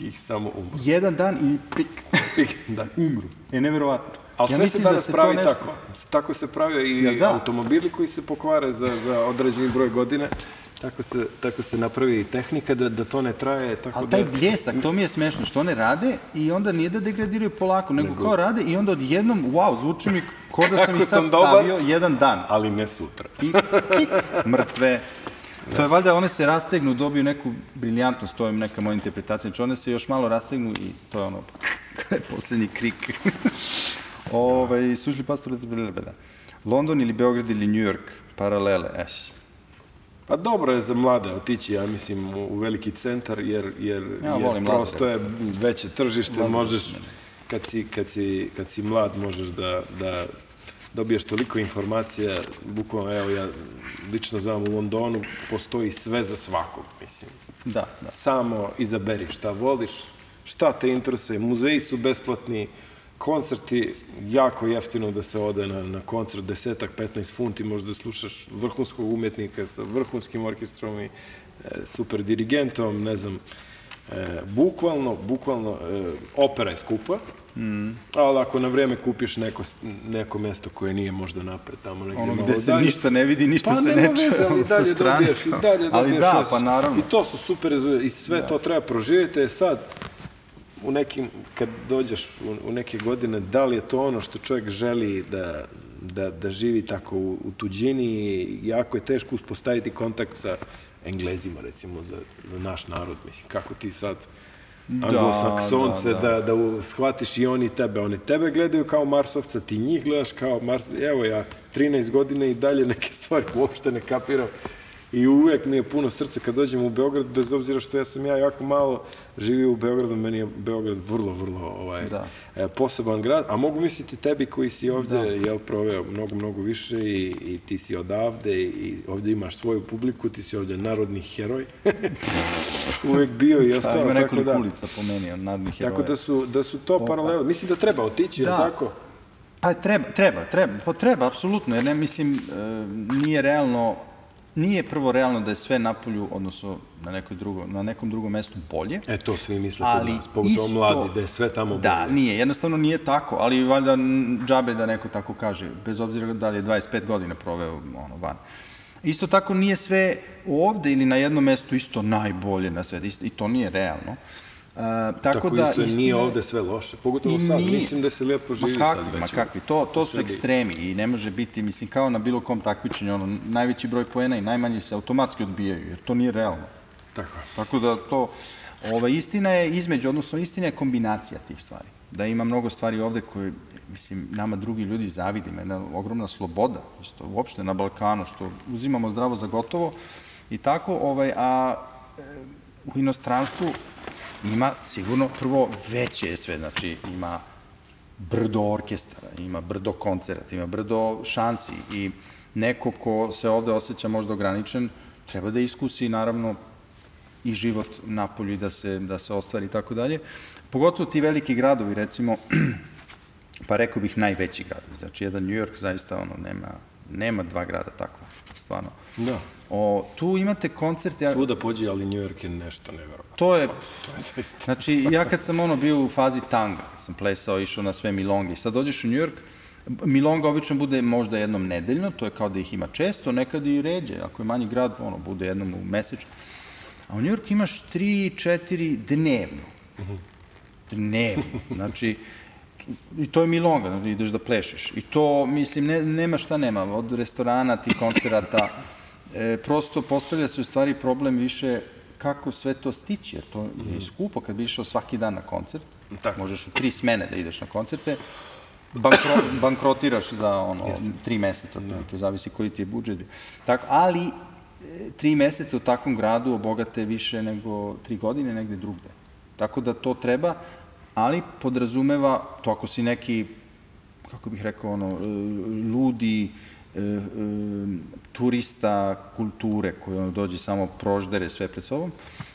I samo umru. Jedan dan i pik. Umru. Je nevjerovatno. Ali sve se danas pravi tako. Tako se pravi i automobili koji se pokvare za određeni broj godine. Tako se napravi i tehnika da to ne traje. Ali taj bljesak, to mi je smešno što one rade i onda nije da degradiraju polako, nego kao rade i onda odjednom, wow, zvuči mi kao da sam i sad stavio jedan dan. Ali ne sutra. I pik, mrtve. To je valjda, one se rastegnu, dobiju neku briljantnost, to je neka moja interpretacija, znači one se još malo rastegnu i to je ono, posljednji krik. Sušli pastor, London ili Beograd ili New York, paralele, eš. Pa dobro je za mlade otići, ja mislim, u veliki centar, jer prosto je veće tržište, možeš, kad si mlad, možeš da... Dobiješ toliko informacija, bukvalno, evo, ja lično znam, u Londonu postoji sve za svakog, mislim. Da, da. Samo izaberi šta voliš, šta te interesuje, muzeji su besplatni, koncerti, jako jeftino da se ode na koncert, desetak, petnaest funti, možda slušaš vrhunskog umetnika sa vrhunskim orkestrom i super dirigentom, ne znam. Bukvalno, bukvalno, opera je skupa, ali ako na vreme kupiš neko mesto koje nije možda napred, tamo negdje malo dalje. Ono gde se ništa ne vidi, ništa se ne čuje sa strane. Ali da, pa naravno. I to su super rezultati i sve to treba proživjeti. E sad, u nekim, kad dođeš u neke godine, da li je to ono što čovjek želi da živi tako u tuđini, jako je teško uspostaviti kontakt sa Englezima, recimo, za naš narod, mislim, kako ti sad anglosaksonce da shvatiš i oni tebe, oni tebe gledaju kao Marsovca, ti njih gledaš kao Marsovca, evo ja trinaest godine i dalje neke stvari uopšte ne kapiram i uvek mi je puno srce kad dođem u Beograd, bez obzira što ja sam ja jako malo živio u Beogradu, meni je Beograd vrlo, vrlo poseban grad, a mogu misliti tebi koji si ovdje, jel, proveo mnogo, mnogo više i ti si odavde i ovdje imaš svoju publiku, ti si ovdje narodni heroj, uvek bio i ostao, tako da... Ima nekoliko ulica po meni od narodnih heroja. Tako da su to paralele, mislim da treba otići, je li tako? Pa treba, treba, treba, treba, apsolutno, jer ne mislim, nije realno... Nije prvo realno da je sve napolju, odnosno na nekom drugom mestu bolje. E to svi mislite od nas, pogotovo mladi, da je sve tamo bolje. Da, nije, jednostavno nije tako, ali valjda džabe da neko tako kaže, bez obzira da li je dvadeset pet godina proveo van. Isto tako nije sve ovde ili na jednom mestu isto najbolje na svetu, i to nije realno. Tako isto nije ovde sve loše, pogotovo sad, mislim da se lijepo živi sad već. Ma kakvi, to su ekstremi i ne može biti, mislim, kao na bilo kom takmičenju, ono, najveći broj poena i najmanji se automatski odbijaju, jer to nije realno. Tako da to, ova istina je između, odnosno istina je kombinacija tih stvari. Da ima mnogo stvari ovde koje, mislim, nama drugi ljudi zavide, ima jedna ogromna sloboda, isto uopšte na Balkanu, što uzimamo zdravo za gotovo i tako, a u inostranstvu ima sigurno prvo veće sve, znači ima brdo orkestara, ima brdo koncerata, ima brdo šansi i neko ko se ovde osjeća možda ograničen treba da iskusi naravno i život napolju i da se ostvari i tako dalje. Pogotovo ti veliki gradovi, recimo, pa rekao bih najveći gradovi, znači jedan New York zaista ono nema, nema dva grada takva, stvarno. Da. Tu imate koncerte... Svuda pođe, ali New York je nešto nevjerovatno. To je... Znači, ja kad sam ono bio u fazi tanga, sam plesao, išao na sve milonge i sad dođeš u New York, milonga obično bude možda jednom nedeljno, to je kao da ih ima često, nekad i ređe, ako je manji grad, ono, bude jednom u mesečno. A u New Yorku imaš tri, četiri dnevno. Dnevno. Znači, i to je milonga, ideš da plešiš. I to, mislim, nema šta nema, od restorana, ti koncerata, prosto postavlja se u stvari problem više kako sve to stići, jer to je skupo kad bi išao svaki dan na koncert, možeš u tri smene da ideš na koncerte, bankrotiraš za tri meseca, zavisi koji ti je budžet. Ali tri meseca u takvom gradu obogate više nego tri godine negde drugde. Tako da to treba, ali podrazumeva to ako si neki, kako bih rekao, ludi turista kulture koji dođe samo proždere sve pred sobom,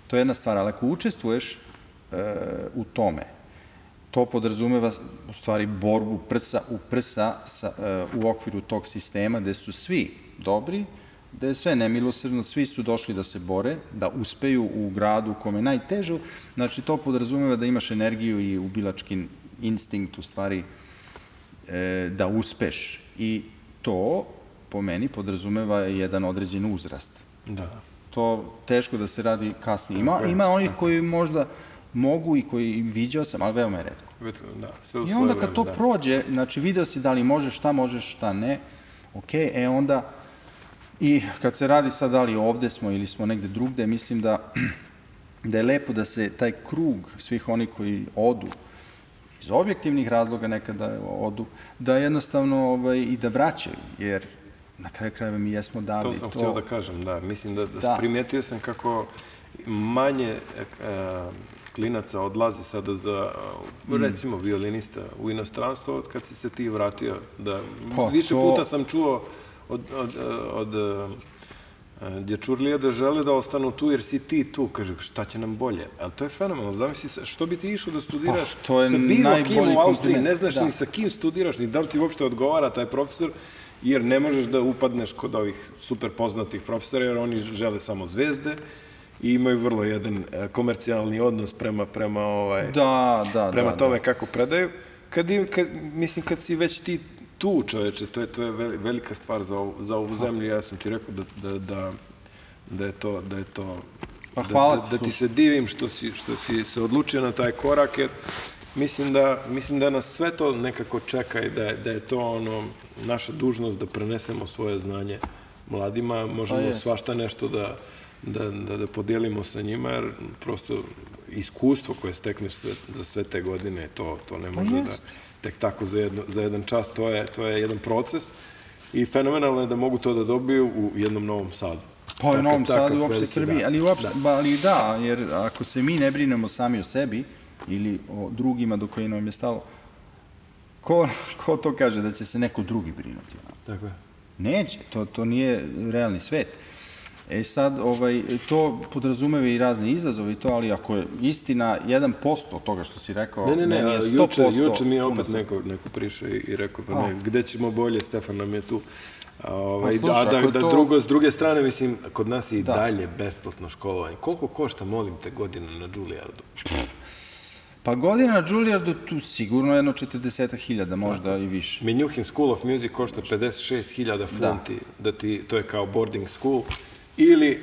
to je jedna stvar, ali ako učestvuješ u tome, to podrazumeva u stvari borbu prsa u prsa u okviru tog sistema gde su svi dobri, da je sve nemilosredno, svi su došli da se bore, da uspeju u gradu u kome je najteže, znači to podrazumeva da imaš energiju i ubilački instinkt u stvari da uspeš i to, po meni, podrazumeva jedan određen uzrast. To teško da se radi kasnije. Ima onih koji možda mogu i koji viđao sam, ali veoma je retko. I onda kad to prođe, znači video si da li možeš, šta možeš, šta ne, ok, e onda i kad se radi sad da li ovde smo ili smo negde drugde, mislim da je lepo da se taj krug svih onih koji odu iz objektivnih razloga nekada odu, da jednostavno i da vraćaju, jer na kraju krajeva mi jesmo da... To sam htio da kažem, da. Mislim da primetio sam kako manje klinaca odlazi sada za, recimo, violinista u inostranstvo od kad si se ti vratio. Više puta sam čuo od dječurlija da žele da ostanu tu jer si ti tu, kaže šta će nam bolje, ali to je fenomenalno, zamisli što bi ti išao da studiraš sa bilo kim u Austriji, ne znaš ni sa kim studiraš, ni da li ti uopšte odgovara taj profesor, jer ne možeš da upadneš kod ovih super poznatih profesora jer oni žele samo zvezde i imaju vrlo jedan komercijalni odnos prema tome kako predaju. Mislim kad si već ti tu, čoveče, to je velika stvar za ovu zemlju. Ja sam ti rekao da je to... Da ti se divim što si se odlučio na taj korak, jer mislim da nas sve to nekako čeka i da je to naša dužnost da prenesemo svoje znanje mladima. Možemo svašta nešto da podelimo sa njima, jer prosto iskustvo koje stekneš za sve te godine, to ne može da... tek tako za jedan čas, to je jedan proces i fenomenalno je da mogu to da dobiju u jednom Novom Sadu. Pa u Novom Sadu i uopšte Srbiji, ali da, jer ako se mi ne brinemo sami o sebi ili o drugima do koje nam je stalo, ko to kaže da će se neko drugi brinuti? Tako je. Neće, to nije realni svet. E sad, to podrazumeva i razne izazove i to, ali ako je istina jedan posto toga što si rekao, meni je sto posto... Ne, ne, ne, juče mi je opet neko prišao i rekao, pa ne, gde ćemo bolje, Stefan nam je tu. A s druge strane, mislim, kod nas je i dalje besplatno školovanje. Koliko košta, molim te, godina na Đulijardu? Pa godina na Đulijardu tu sigurno jedno četrdeset hiljada, možda i više. Minjuhin School of Music košta pedeset šest hiljada funti, to je kao boarding school.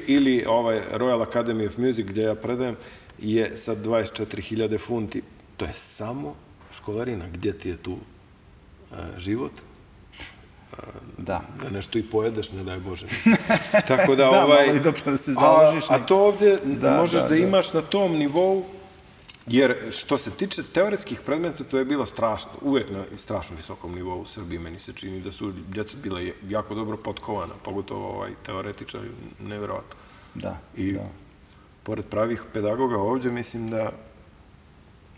Ili Royal Academy of Music, gdje ja predajem, je sad dvadeset četiri hiljade funti. To je samo školarina. Gdje ti je tu život? Da nešto i pojedeš, ne daj Bože. Tako da ovaj... A to ovdje možeš da imaš na tom nivou, jer što se tiče teoretskih predmeta, to je bilo strašno, uvijek na strašno visokom nivou u Srbiji. Meni se čini da su djeca bila jako dobro potkovana, pogotovo teoretičar, nevjerovatno. I pored pravih pedagoga ovdje, mislim da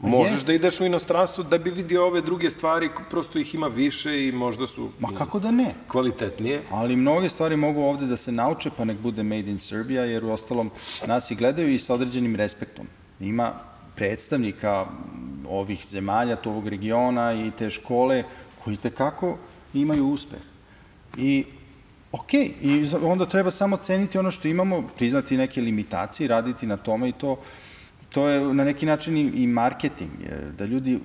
Možeš da ideš u inostranstvo da bi vidio ove druge stvari, prosto ih ima više i možda su kvalitetnije. Ali mnoge stvari mogu ovde da se nauče, pa nek bude Made in Serbia, jer u ostalom nas i gledaju i sa određenim respektom. Ima predstavnika ovih zemalja, ovog regiona i te škole koji tekako imaju uspeh. I ok, i onda treba samo ceniti ono što imamo, priznati neke limitacije, raditi na tome i to... To je na neki način i marketing, da ljudi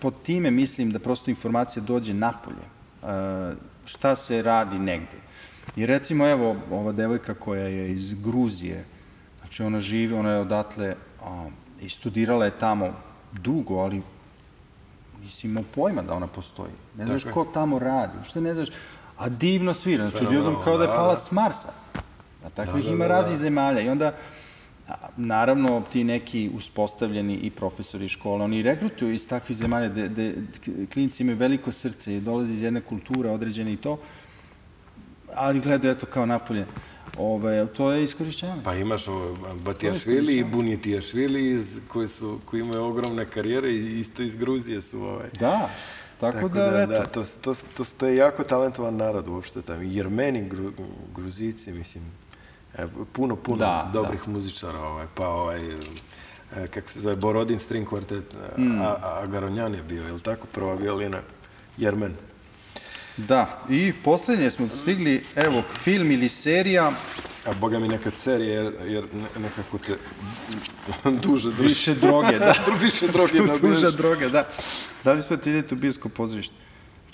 pod time mislim da prosto informacija dođe napolje, šta se radi negde. I recimo evo ova devojka koja je iz Gruzije, znači ona žive, ona je odatle i studirala je tamo dugo, ali nisi imao pojma da ona postoji. Ne znaš ko tamo radi, uopšte ne znaš, a divno svira, znači odjednom kao da je pala s Marsa. A takvih ima raznih zemalja i onda... Naravno, ti neki uspostavljeni i profesori škole, oni rekrutuju iz takvih zemalja gde klinici imaju veliko srce i dolazi iz jedne kulture određene i to, ali gledaju, eto, kao napolje. To je iskorišćavanje. Pa imaš Batijašvili i Bunjetijašvili koji imaju ogromne karijere i isto iz Gruzije su. Da, tako da, eto. To je jako talentovan narod uopšte tamo. Jermeni, Gruzici, mislim. Puno, puno dobrih muzičara, pa ovaj, kako se zove, Borodin string kvartet, Agaronjan je bio, je li tako, prva violina, Jermen. Da, i poslednje smo stigli, evo, film ili serija. A boga mi nekad serije, jer nekako te duže... Više droge, da. Više droge, da. Duže droge, da. Da li smo ti idete u bioskop pozorište?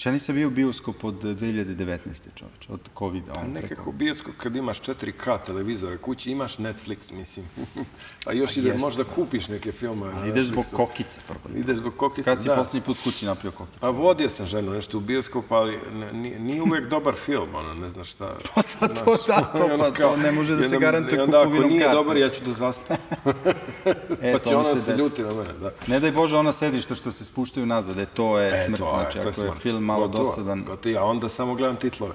Ja nisam bio bioskop od dve hiljade devetnaeste. čoveče, od COVID-a. Pa nekako bioskop kad imaš četiri ka televizora kući, imaš Netflix, mislim. A još i da možda kupiš neke filme na Netflixu. Ideš zbog kokice, prvo. Ideš zbog kokice, da. Kad si posljednji put kući napio kokice? A vodio sam ženu nešto u bioskop, ali nije uvek dobar film, ono, ne znaš šta. Pa sad to da, to pa ne može da se garantuje kupovinom kartu. Ako nije dobar, ja ću da zaspam. Pa će ona da se ljuti na mene, da. Ne daj Bože, ona sedišta što se spuštaju nazad, e to je smrt. Malo dosadan. A onda samo gledam titlove.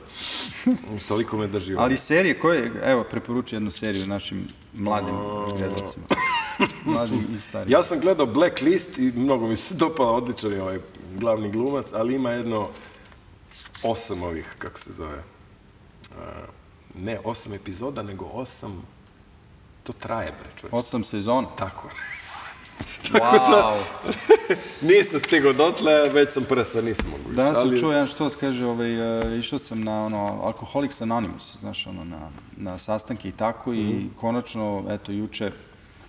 Toliko me drži. Ali serije koje... Evo, preporučujem jednu seriju našim mladim gledalcima. Mladim i starim. Ja sam gledao Blacklist i mnogo mi se dopala, odličan je ovaj glavni glumac, ali ima jedno osam ovih, kako se zove. Ne osam epizoda, nego osam... To traje, bre. Osam sezona? Tako. Wow! Nisam stigao dotle, već sam prsta, nisam mogu ići. Danas sam čuo jedan što skaže, išao sam na Alcoholics Anonymous, znaš, na sastanke i tako, i konačno, eto, juče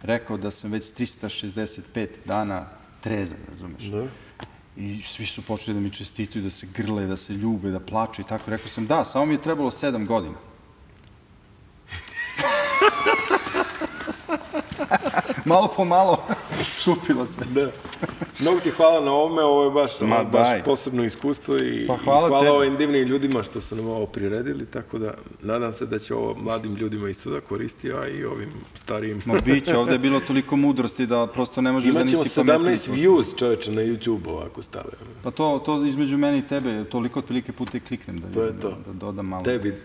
rekao da sam već trista šezdeset pet dana trezan, razumeš? I svi su počeli da mi čestituju, da se grle, da se ljube, da plaču i tako. Rekao sam, da, samo mi je trebalo sedam godina. Malo po malo skupilo se. Mnogo ti hvala na ovome, ovo je baš posebno iskustvo i hvala ovim divnim ljudima što su nam ovo priredili, tako da nadam se da će ovo mladim ljudima isto da koristi, a i ovim starijim. Ma biće, ovde je bilo toliko mudrosti da prosto ne možeš da nisi pametni. Imaćemo sedamnaest views čoveče na YouTube ovako stave. Pa to između mene i tebe, toliko otprilike puta i kliknem da dodam malo. Tebi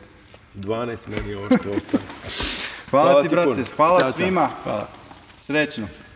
dvanaest, meni ovo što ostane. Hvala ti, brate, hvala svima. Srećno.